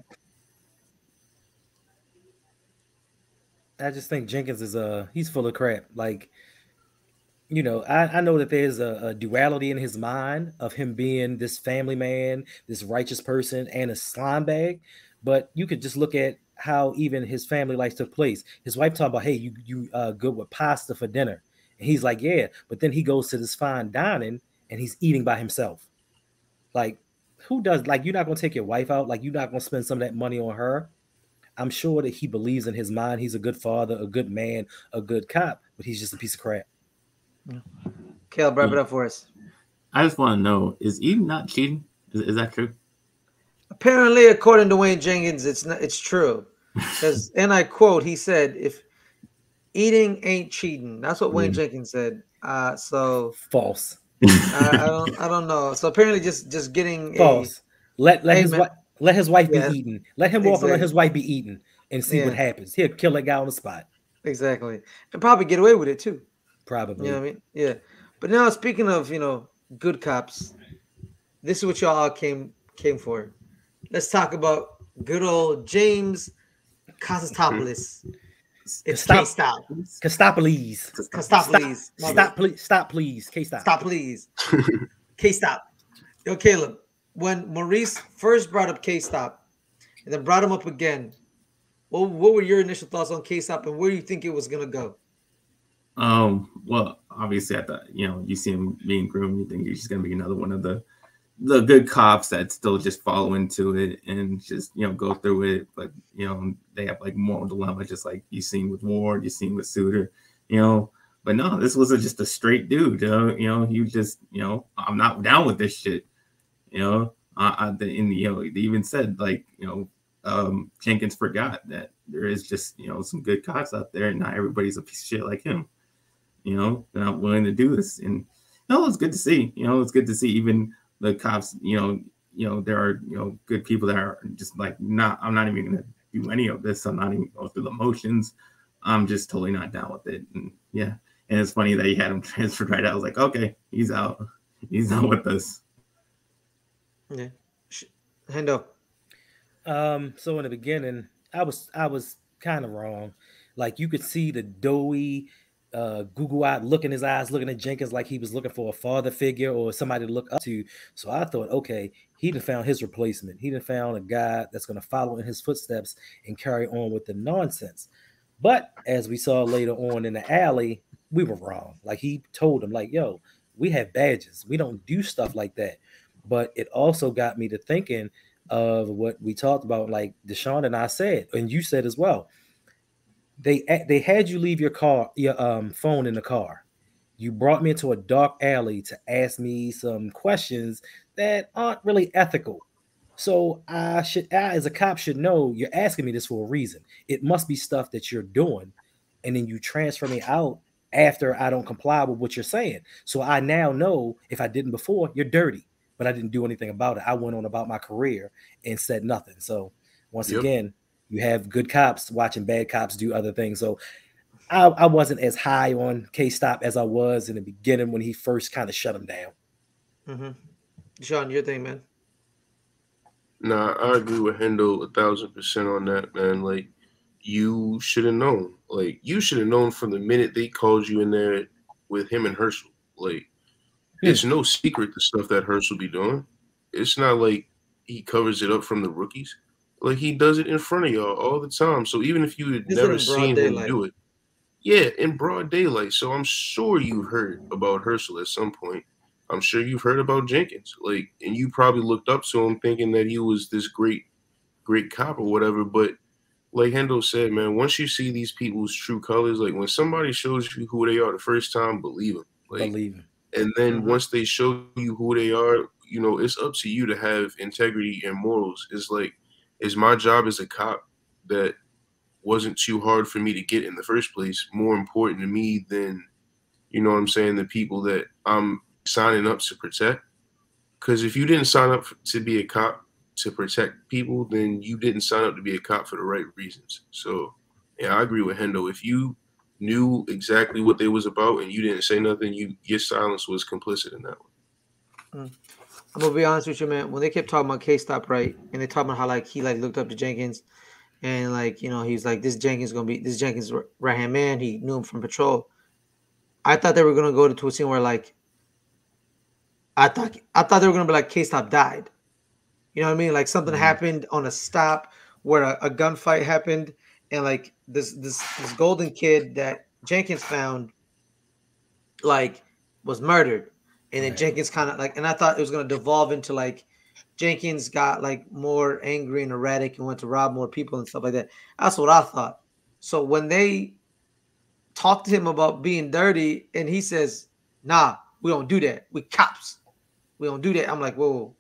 I just think Jenkins is uh he's full of crap. Like, you know, I I know that there's a, a duality in his mind of him being this family man, this righteous person, and a slime bag. But you could just look at how even his family life took place. His wife talked about, hey, you you uh, good with pasta for dinner. And he's like, yeah. But then he goes to this fine dining and he's eating by himself. Like, who does, like, you're not going to take your wife out. Like, you're not going to spend some of that money on her. I'm sure that he believes in his mind he's a good father, a good man, a good cop, but he's just a piece of crap. Caleb, wrap it up for us. I just want to know, is eating not cheating? Is, is that true? Apparently, according to Wayne Jenkins, it's not, it's true. Because, and I quote, he said, "If eating ain't cheating," that's what Wayne mm. Jenkins said. Uh, so false. I, I don't, I don't know. So apparently, just just getting false. A, let let hey, his man. let his wife yeah. be eaten. Let him walk exactly. and let his wife be eaten and see yeah. what happens. He'll kill that guy on the spot. Exactly, and probably get away with it too. Probably. You know what I mean? Yeah. But now, speaking of, you know, good cops, this is what y'all came came for. Let's talk about good old James Costopoulos. It's K stop. Costopoulos. Costopoulos. Stop, please. Stop, please. K stop. Stop, please. K stop. Yo, Caleb. When Maurice first brought up K stop, and then brought him up again, what what were your initial thoughts on K stop, and where do you think it was gonna go? Um. Well, obviously, I thought, you know, you see him being groomed, you think he's just gonna be another one of the the good cops that still just follow into it and just, you know, go through it. But, you know, they have like moral dilemma, just like you seen with Ward, you seen with Suiter, you know. But no, this was a, just a straight dude. Uh, you know, he was just, you know, I'm not down with this shit. You know, I, I, the, in the, you know, they even said, like, you know, um, Jenkins forgot that there is just, you know, some good cops out there and not everybody's a piece of shit like him. You know, they're not willing to do this. And no, it's good to see. You know, it's good to see even the cops, you know, you know, there are, you know, good people that are just like, not, I'm not even gonna do any of this. I'm not even going through the motions. I'm just totally not down with it. And yeah. And it's funny that he had him transferred right out. I was like, okay, he's out. He's not with us. Yeah. Hendo. Um, so in the beginning, I was I was kind of wrong. Like, you could see the doughy, Uh, Google-eyed look in his eyes, looking at Jenkins like he was looking for a father figure or somebody to look up to. So I thought, okay, he done found his replacement. He done found a guy that's going to follow in his footsteps and carry on with the nonsense. But as we saw later on in the alley, we were wrong. Like, he told him, like, yo, we have badges. We don't do stuff like that. But it also got me to thinking of what we talked about, like DeShawn and I said, and you said as well. They they had you leave your car, your um phone in the car. You brought me into a dark alley to ask me some questions that aren't really ethical. So I should, I as a cop should know you're asking me this for a reason. It must be stuff that you're doing, and then you transfer me out after I don't comply with what you're saying. So I now know, if I didn't before, you're dirty, but I didn't do anything about it. I went on about my career and said nothing. So once yep. again, you have good cops watching bad cops do other things. So I, I wasn't as high on K-Stop as I was in the beginning when he first kind of shut him down. Mm-hmm. Sean, your thing, man. Nah, I agree with Hendo a thousand percent on that, man. Like, you should have known. Like, you should have known from the minute they called you in there with him and Herschel. Like, yeah. It's no secret the stuff that Herschel be doing. It's not like he covers it up from the rookies. Like, he does it in front of y'all all the time. So even if you had it's never seen daylight. him do it, yeah, in broad daylight. So I'm sure you heard about Herschel at some point. I'm sure you've heard about Jenkins. Like, and you probably looked up to him thinking that he was this great, great cop or whatever. But like Hendo said, man, once you see these people's true colors, like when somebody shows you who they are the first time, believe them. Like, believe them. And then mm-hmm. once they show you who they are, you know, it's up to you to have integrity and morals. It's like, is my job as a cop that wasn't too hard for me to get in the first place more important to me than, you know what I'm saying, the people that I'm signing up to protect? Because if you didn't sign up to be a cop to protect people, then you didn't sign up to be a cop for the right reasons. So, yeah, I agree with Hendo. If you knew exactly what they was about and you didn't say nothing, you your silence was complicit in that one. Mm. I'm gonna be honest with you, man. When they kept talking about K-Stop, right, and they talking about how like he like looked up to Jenkins, and like, you know, he's like, this Jenkins gonna be this Jenkins right hand man. He knew him from patrol. I thought they were gonna go to a scene where like, I thought I thought they were gonna be like K-Stop died, you know what I mean? Like something mm-hmm. happened on a stop where a, a gunfight happened, and like this this this golden kid that Jenkins found, like, was murdered. And then right. Jenkins kind of like, and I thought it was going to devolve into like Jenkins got like more angry and erratic and went to rob more people and stuff like that. That's what I thought. So when they talked to him about being dirty and he says, nah, we don't do that. We cops. We don't do that. I'm like, whoa,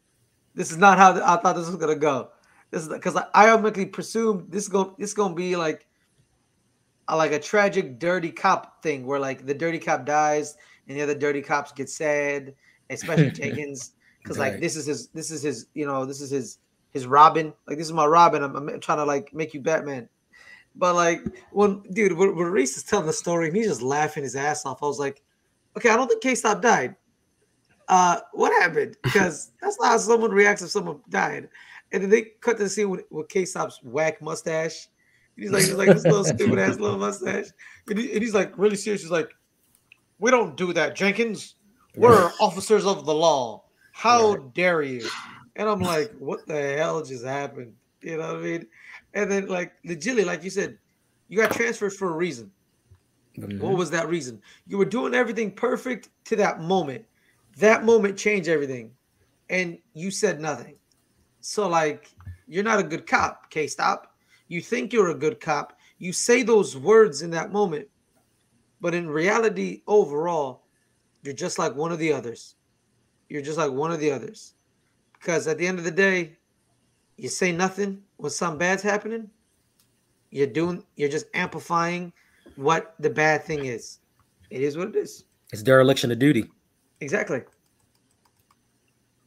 This is not how I thought this was gonna go. This is because I, I automatically presumed this is gonna this is gonna be like a, like a tragic dirty cop thing where like the dirty cop dies and the other dirty cops get sad, especially Jenkins, because right. like this is his this is his you know this is his his Robin, like this is my Robin. I'm, I'm trying to like make you Batman. But like when dude, when, when Reese is telling the story and he's just laughing his ass off, I was like, okay, I don't think K-Stop died. Uh, what happened? Because that's not how someone reacts if someone died. And then they cut to the scene with, with K-Stop's whack mustache. And he's like, he's like this little stupid ass little mustache. And, he, and he's like really serious. He's like, we don't do that, Jenkins. We're officers of the law. How yeah. dare you? And I'm like, what the hell just happened? You know what I mean? And then like legitly, like you said, you got transferred for a reason. Mm-hmm. What was that reason? You were doing everything perfect to that moment. That moment changed everything, and you said nothing. So like, you're not a good cop, K-Stop. You think you're a good cop. You say those words in that moment, but in reality, overall, you're just like one of the others. You're just like one of the others. Because at the end of the day, you say nothing when something bad's happening. You're doing, you're just amplifying what the bad thing is. It is what it is. It's dereliction of duty. Exactly.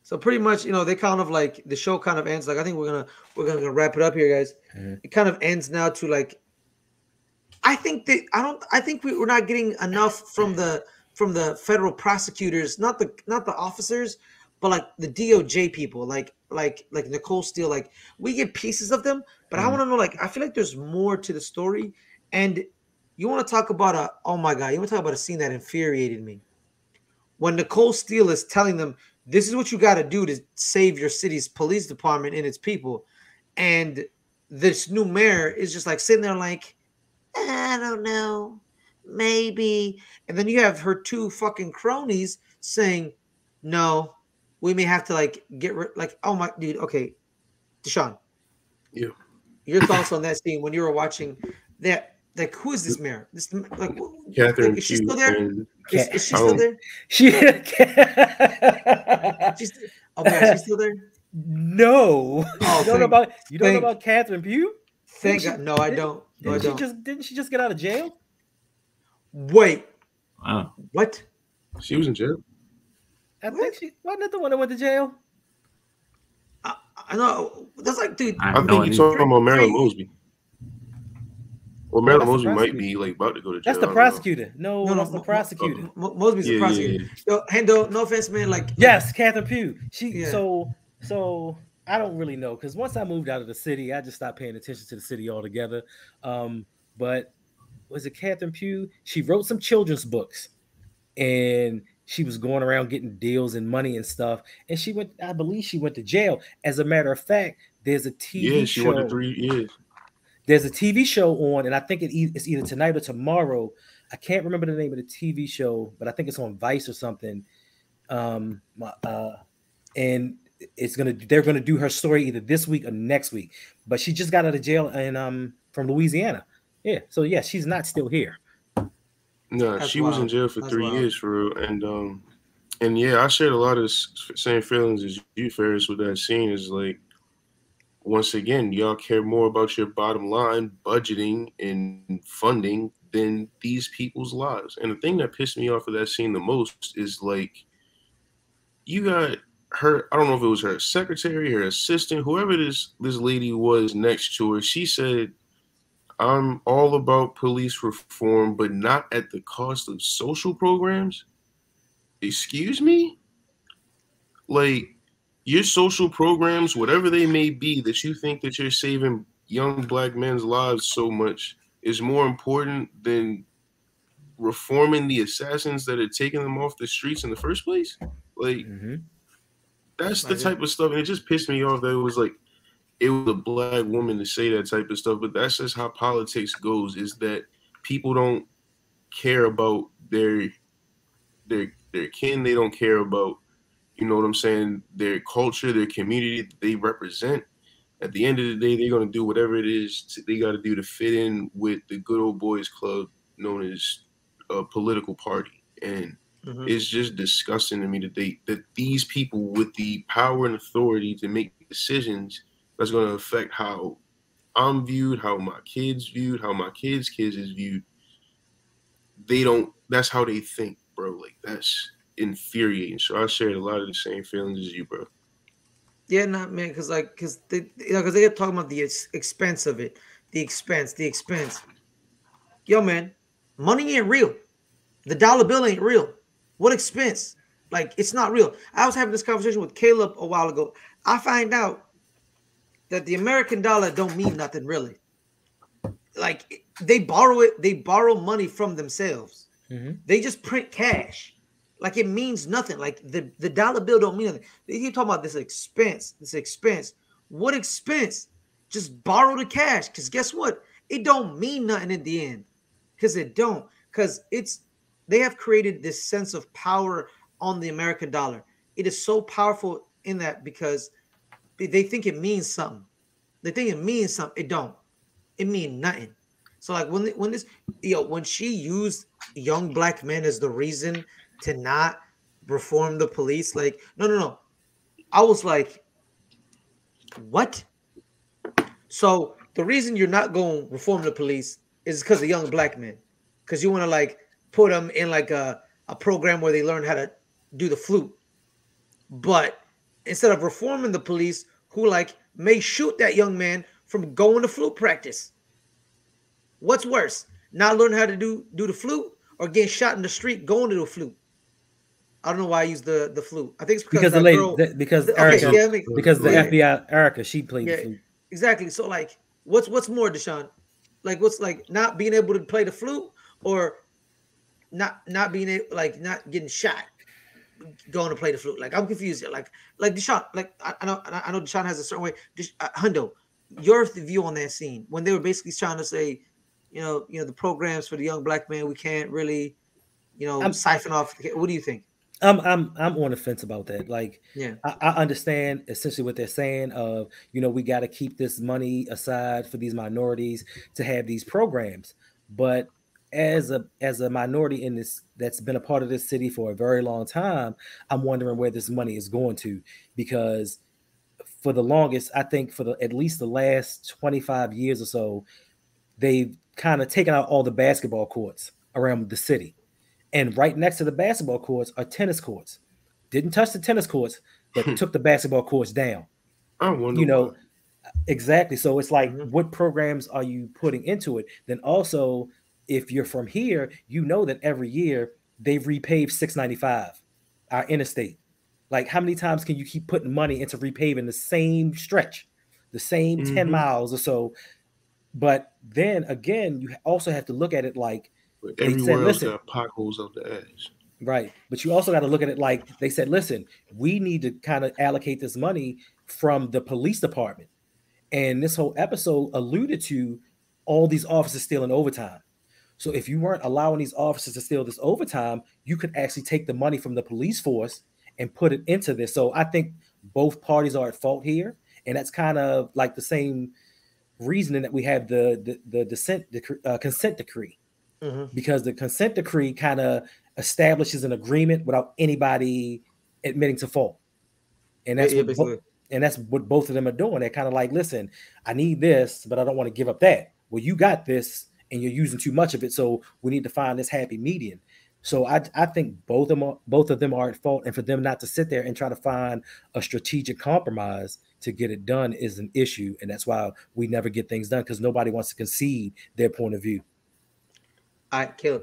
So pretty much, you know, they kind of like the show kind of ends. Like I think we're gonna we're gonna wrap it up here, guys. Mm-hmm. It kind of ends now to like. I think that I don't. I think we, we're not getting enough from the from the federal prosecutors, not the not the officers, but like the D O J people, like like like Nicole Steele. Like we get pieces of them, but mm-hmm. I want to know. Like I feel like there's more to the story, and. You want to talk about a, oh my God, you want to talk about a scene that infuriated me. When Nicole Steele is telling them, this is what you got to do to save your city's police department and its people. And this new mayor is just like sitting there like, I don't know, maybe. And then you have her two fucking cronies saying, no, we may have to like get rid, like, oh my, dude, okay. DeShawn. Yeah. Your thoughts on that scene when you were watching that. Like, who is this mayor? This like, Catherine Pugh. Is she still there? Is, is she still oh. there? She. She's, okay, she's still there. No. Oh, you don't know about you don't thank, know about Catherine Pugh? Thank God. No, I don't. No, I don't. She just didn't she just get out of jail? Wait. Wow. What? She was in jail. I what? think she wasn't that the one that went to jail. I, I know. That's like, dude. I, I think no you're talking about Marilyn Mosby. Well, Marilyn Mosby might be like about to go to jail. That's the prosecutor. No, no, no, that's the prosecutor. Mosby's the prosecutor. Yo, Hendo, no offense, man. Like, yes, Catherine Pugh. She yeah. so so. I don't really know because once I moved out of the city, I just stopped paying attention to the city altogether. Um, but was it Catherine Pugh? She wrote some children's books, and she was going around getting deals and money and stuff. And she went, I believe, she went to jail. As a matter of fact, there's a T V show. Yeah, she went to three years. There's a T V show on, and I think it e it's either tonight or tomorrow. I can't remember the name of the T V show, but I think it's on Vice or something. Um, uh, and it's gonna they're gonna do her story either this week or next week. But she just got out of jail and um from Louisiana. Yeah, so yeah, she's not still here. No, That's she wild. was in jail for That's three wild. years for real. And um, and yeah, I shared a lot of the same feelings as you, Ferris, with that scene. Is like. Once again, y'all care more about your bottom line budgeting and funding than these people's lives. And the thing that pissed me off of that scene the most is like, you got her, I don't know if it was her secretary, her assistant, whoever this, this lady was next to her, she said, I'm all about police reform, but not at the cost of social programs. Excuse me? Like, your social programs, whatever they may be, that you think that you're saving young black men's lives so much is more important than reforming the assassins that are taking them off the streets in the first place. Like, mm-hmm. that's the type of stuff. And it just pissed me off that it was like, it was a black woman to say that type of stuff. But that's just how politics goes, is that people don't care about their, their, their kin. They don't care about, you know what I'm saying, their culture, their community that they represent. At the end of the day, they're going to do whatever it is to, they got to do to fit in with the good old boys club known as a political party. And Mm-hmm. It's just disgusting to me that they that these people with the power and authority to make decisions that's going to affect how I'm viewed, how my kids viewed, how my kids' kids is viewed. They don't. That's how they think, bro. Like, that's infuriating. So I shared a lot of the same feelings as you, bro. Yeah, not man, because like, because they, you know, because they are talking about the ex expense of it, the expense, the expense. Yo, man, money ain't real. The dollar bill ain't real. What expense? Like, it's not real. I was having this conversation with Caleb a while ago. I find out that the American dollar don't mean nothing really. Like, they borrow it. They borrow money from themselves. Mm-hmm. They just print cash. Like, it means nothing. Like, the, the dollar bill don't mean nothing. They keep talking about this expense, this expense. What expense? Just borrow the cash. Because guess what? It don't mean nothing in the end. Because it don't. Because it's, they have created this sense of power on the American dollar. It is so powerful in that because they think it means something. They think it means something. It don't. It means nothing. So, like, when when this, you know, when she used young black men as the reason to not reform the police, like, no, no, no. I was like, what? So the reason you're not going to reform the police is because of young black men. Because you want to, like, put them in, like, a, a program where they learn how to do the flute. But instead of reforming the police, who, like, may shoot that young man from going to flute practice. What's worse? Not learn how to do, do the flute, or getting shot in the street going to the flute? I don't know why I use the, the flute. I think it's because, because the lady, girl, the, because the, Erica, okay, yeah, I mean, because the yeah. F B I, Erica, she played yeah, the flute. Exactly. So, like, what's what's more, DeShawn? Like, what's, like, not being able to play the flute, or not not being able, like, not getting shot going to play the flute? Like, I'm confused here. Like, like DeShawn, like, I, I know I know DeShawn has a certain way. Desha, uh, Hendo, your view on that scene when they were basically trying to say, you know, you know, the programs for the young black man, we can't really, you know, I'm, siphon off. What do you think? I'm I'm I'm on the fence about that. Like, yeah, I, I understand essentially what they're saying of, you know, we got to keep this money aside for these minorities to have these programs. But as a as a minority in this that's been a part of this city for a very long time, I'm wondering where this money is going to, because for the longest, I think for the at least the last twenty-five years or so, they've kind of taken out all the basketball courts around the city. And right next to the basketball courts are tennis courts. Didn't touch the tennis courts, but took the basketball courts down. I wonder, you know, why. Exactly. So it's like, mm-hmm. what programs are you putting into it? Then also, if you're from here, you know that every year they've repaved six ninety-five, our interstate. Like, how many times can you keep putting money into repaving the same stretch, the same mm-hmm. ten miles or so? But then again, you also have to look at it like, but they said, listen, else got potholes up the edge. Right. But you also got to look at it like they said, listen, we need to kind of allocate this money from the police department. And this whole episode alluded to all these officers stealing overtime. So if you weren't allowing these officers to steal this overtime, you could actually take the money from the police force and put it into this. So I think both parties are at fault here. And that's kind of like the same reasoning that we have the the, the dissent, the, uh, consent decree. Mm-hmm. Because the consent decree kind of establishes an agreement without anybody admitting to fault. And that's, yeah, what, both, and that's what both of them are doing. They're kind of like, listen, I need this, but I don't want to give up that. Well, you got this and you're using too much of it. So we need to find this happy median. So I, I think both of, them are, both of them are at fault. And for them not to sit there and try to find a strategic compromise to get it done is an issue. And that's why we never get things done, because nobody wants to concede their point of view. All right, Caleb.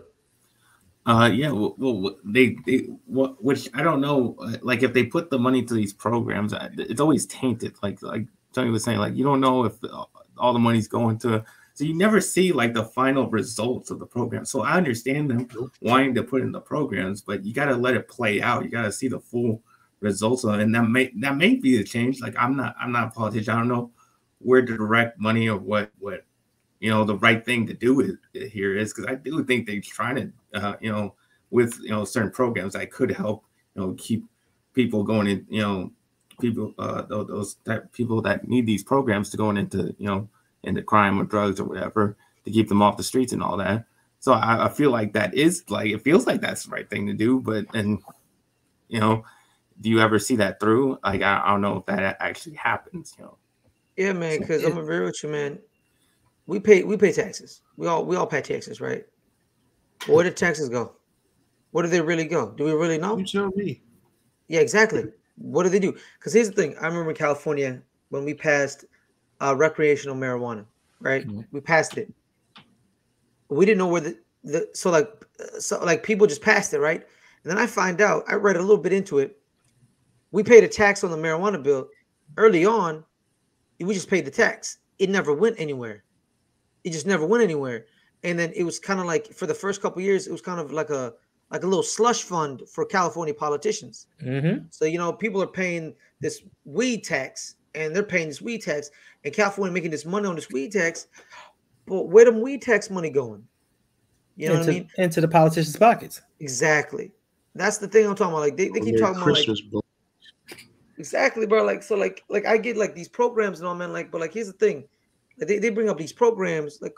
Uh, yeah, well, well they, they, what, which I don't know, like, if they put the money to these programs, it's always tainted. Like, like Tony was saying, like, you don't know if all the money's going to, so you never see, like, the final results of the program. So I understand them wanting to put in the programs, but you got to let it play out. You got to see the full results of it. And that may, that may be the change. Like, I'm not, I'm not a politician. I don't know where to direct money or what, what, you know, the right thing to do is, here is, because I do think they're trying to, uh, you know, with, you know, certain programs that could help, you know, keep people going in, you know, people, uh, those that people that need these programs to going into, you know, into crime or drugs or whatever, to keep them off the streets and all that. So I, I feel like that is like, it feels like that's the right thing to do. But, and, you know, do you ever see that through? Like, I, I don't know if that actually happens, you know? Yeah, man, because so, I'm going to agree with you, man. We pay, we pay taxes. We all, we all pay taxes, right? Well, where do taxes go? Where do they really go? Do we really know? You tell me. Yeah, exactly. What do they do? Because here's the thing. I remember in California when we passed uh, recreational marijuana, right? Mm-hmm. We passed it. We didn't know where the, the so like so like people just passed it, right? And then I find out, I read a little bit into it. We paid a tax on the marijuana bill early on. We just paid the tax. It never went anywhere. It just never went anywhere. And then it was kind of like for the first couple of years, it was kind of like a like a little slush fund for California politicians. Mm-hmm. So, you know, people are paying this weed tax and they're paying this weed tax and California making this money on this weed tax. But where them weed tax money going? You know into, what I mean? Into the politicians' pockets. Exactly. That's the thing I'm talking about. Like they, they keep talking Christmas about like, exactly, bro. Like, so like, like I get like these programs and all, man. Like, but like, here's the thing. Like, they, they bring up these programs. Like,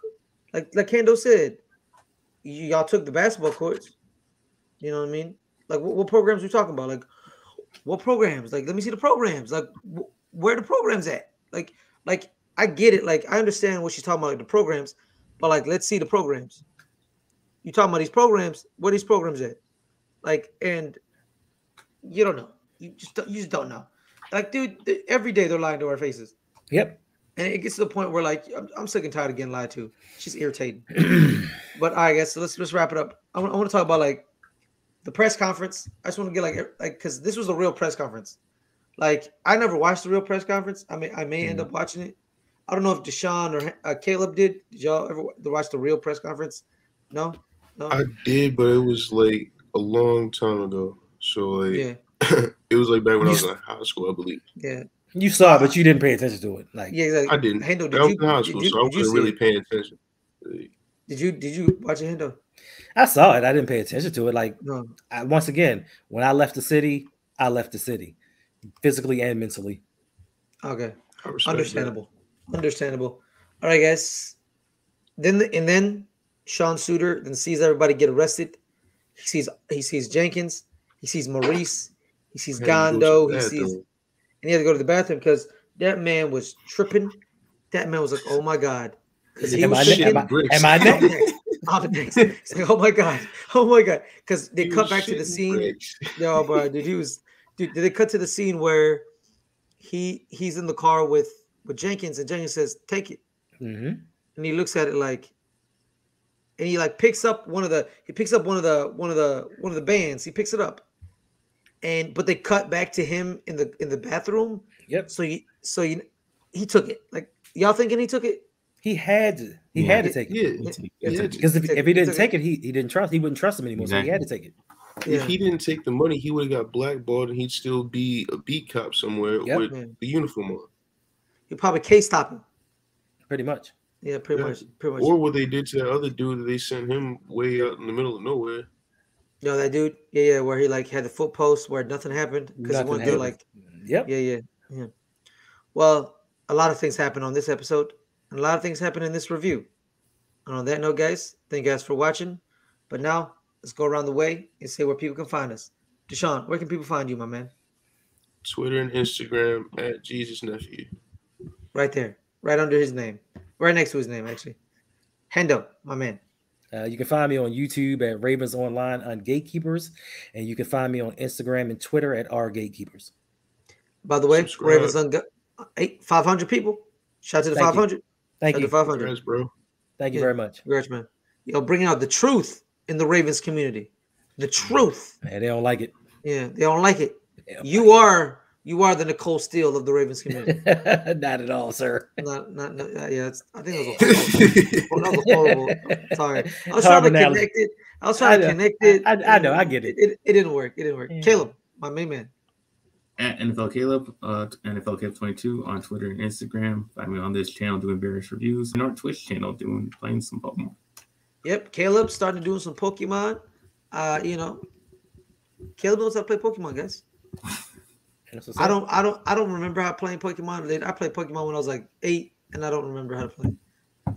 like, like Hendo said, y'all took the basketball courts. You know what I mean? Like, what, what programs are we talking about? Like, what programs? Like, let me see the programs. Like, wh where are the programs at? Like, like I get it. Like, I understand what she's talking about, like the programs. But, like, let's see the programs. You talking about these programs. Where are these programs at? Like, and you don't know. You just don't, you just don't know. Like, dude, every day they're lying to our faces. Yep. And it gets to the point where, like, I'm, I'm sick and tired of getting lied to. She's irritating. But, all right, guys, so let's, let's wrap it up. I want, I want to talk about, like, the press conference. I just want to get like, like, cause this was a real press conference. Like, I never watched the real press conference. I mean, I may mm. end up watching it. I don't know if DeShawn or uh, Caleb did. Did y'all ever watch the real press conference? No, no. I did, but it was like a long time ago. So like, yeah. It was like back when you, I was in high school, I believe. Yeah, you saw it, but you didn't pay attention to it. Like, yeah, exactly. I didn't. Hendo, did I was you, in high school, did, so did, I wasn't really it? paying attention. Like, did you? Did you watch it, Hendo? I saw it. I didn't pay attention to it. Like, no. I, once again, when I left the city, I left the city physically and mentally. Okay. Understandable. That. Understandable. All right, guys. Then, the, and then Sean Suiter then sees everybody get arrested. He sees, he sees Jenkins. He sees Maurice. He sees he Gondo. He sees, and he had to go to the bathroom because that man was tripping. That man was like, oh my God. Because he am was I, am, I, am I next? He's like, oh my God, oh my God, because they cut back to the scene. No, bro, dude, he was, dude. Did they cut to the scene where he he's in the car with with Jenkins and Jenkins says, "Take it," mm-hmm. and he looks at it like, and he like picks up one of the he picks up one of the one of the one of the bands. He picks it up, and but they cut back to him in the in the bathroom. Yep. So he so he he took it. Like y'all thinking he took it. He had to. He yeah. had to take it. Because yeah. if, if he didn't take it, he, he didn't trust. He wouldn't trust him anymore. Exactly. So he had to take it. Yeah. If he didn't take the money, he would have got blackballed, and he'd still be a beat cop somewhere yep. with yeah. the uniform on. He'd probably case stop him. Pretty much. Yeah, pretty yeah. much. Pretty much. Or what they did to that other dude, they sent him way out in the middle of nowhere. No, that dude. Yeah, yeah. Where he like had the foot post where nothing happened because he wanted to do like. Yep. Yeah, yeah, yeah. Well, a lot of things happened on this episode. And a lot of things happen in this review. And on that note, guys, thank you guys for watching. But now, let's go around the way and say where people can find us. DeShawn, where can people find you, my man? Twitter and Instagram at Jesus Nephew. Right there. Right under his name. Right next to his name, actually. Hendo, my man. Uh, you can find me on YouTube at Ravens Online on Gatekeepers. And you can find me on Instagram and Twitter at R Gatekeepers. By the way, subscribe. Ravens on five hundred people. Shout out to the thank five hundred. You. Thank you. Congrats, bro. Thank you yeah. very much. Congrats, man. Yo, bringing out the truth in the Ravens community. The truth. Man, they don't like it. Yeah, they don't like it. Don't you like are it. you are the Nicole Steele of the Ravens community. Not at all, sir. Not not, not yeah, it's, I think it was horrible. That was horrible. I'm sorry. I was trying to connect it. I was trying to connect it. I, I, I know, I get it. It, it. it didn't work. It didn't work. Yeah. Caleb, my main man. At N F L Caleb, uh, N F L Caleb twenty-two on Twitter and Instagram. Find me on this channel doing various reviews and our Twitch channel doing playing some Pokemon. Yep, Caleb started doing some Pokemon. Uh, you know, Caleb knows how to play Pokemon, guys. I don't, I don't, I don't remember how playing Pokemon. Later, I played Pokemon when I was like eight, and I don't remember how to play.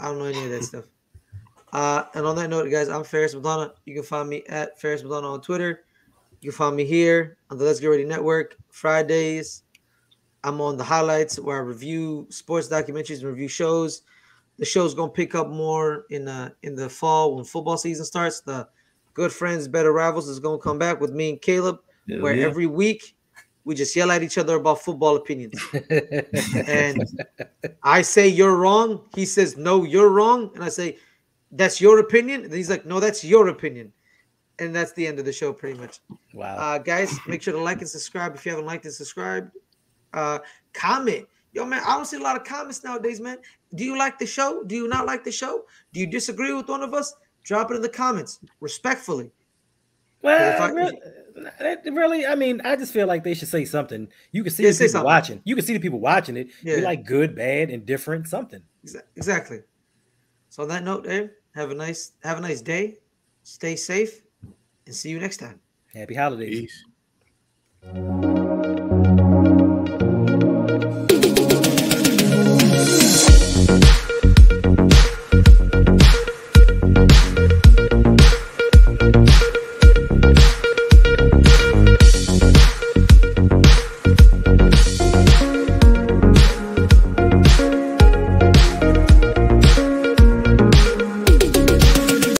I don't know any of that stuff. Uh, and on that note, guys, I'm Fares Muthana. You can find me at Fares Muthana on Twitter. You can find me here on the Let's Get Ready Network. Fridays, I'm on the highlights where I review sports documentaries and review shows. The show's going to pick up more in the, in the fall when football season starts. The Good Friends, Better Rivals is going to come back with me and Caleb, Hell where yeah. every week we just yell at each other about football opinions. And I say, you're wrong. He says, no, you're wrong. And I say, that's your opinion. And he's like, no, that's your opinion. And that's the end of the show pretty much. Wow. Uh, guys, make sure to like and subscribe. If you haven't liked and subscribed, uh, comment. Yo, man, I don't see a lot of comments nowadays, man. Do you like the show? Do you not like the show? Do you disagree with one of us? Drop it in the comments respectfully. Well, I, really, really, I mean, I just feel like they should say something. You can see the people something. watching. You can see the people watching it. Yeah. Be like good, bad, indifferent, something. Exactly. So on that note, Dave, have a nice, have a nice day. Stay safe, and see you next time. Happy holidays. Peace.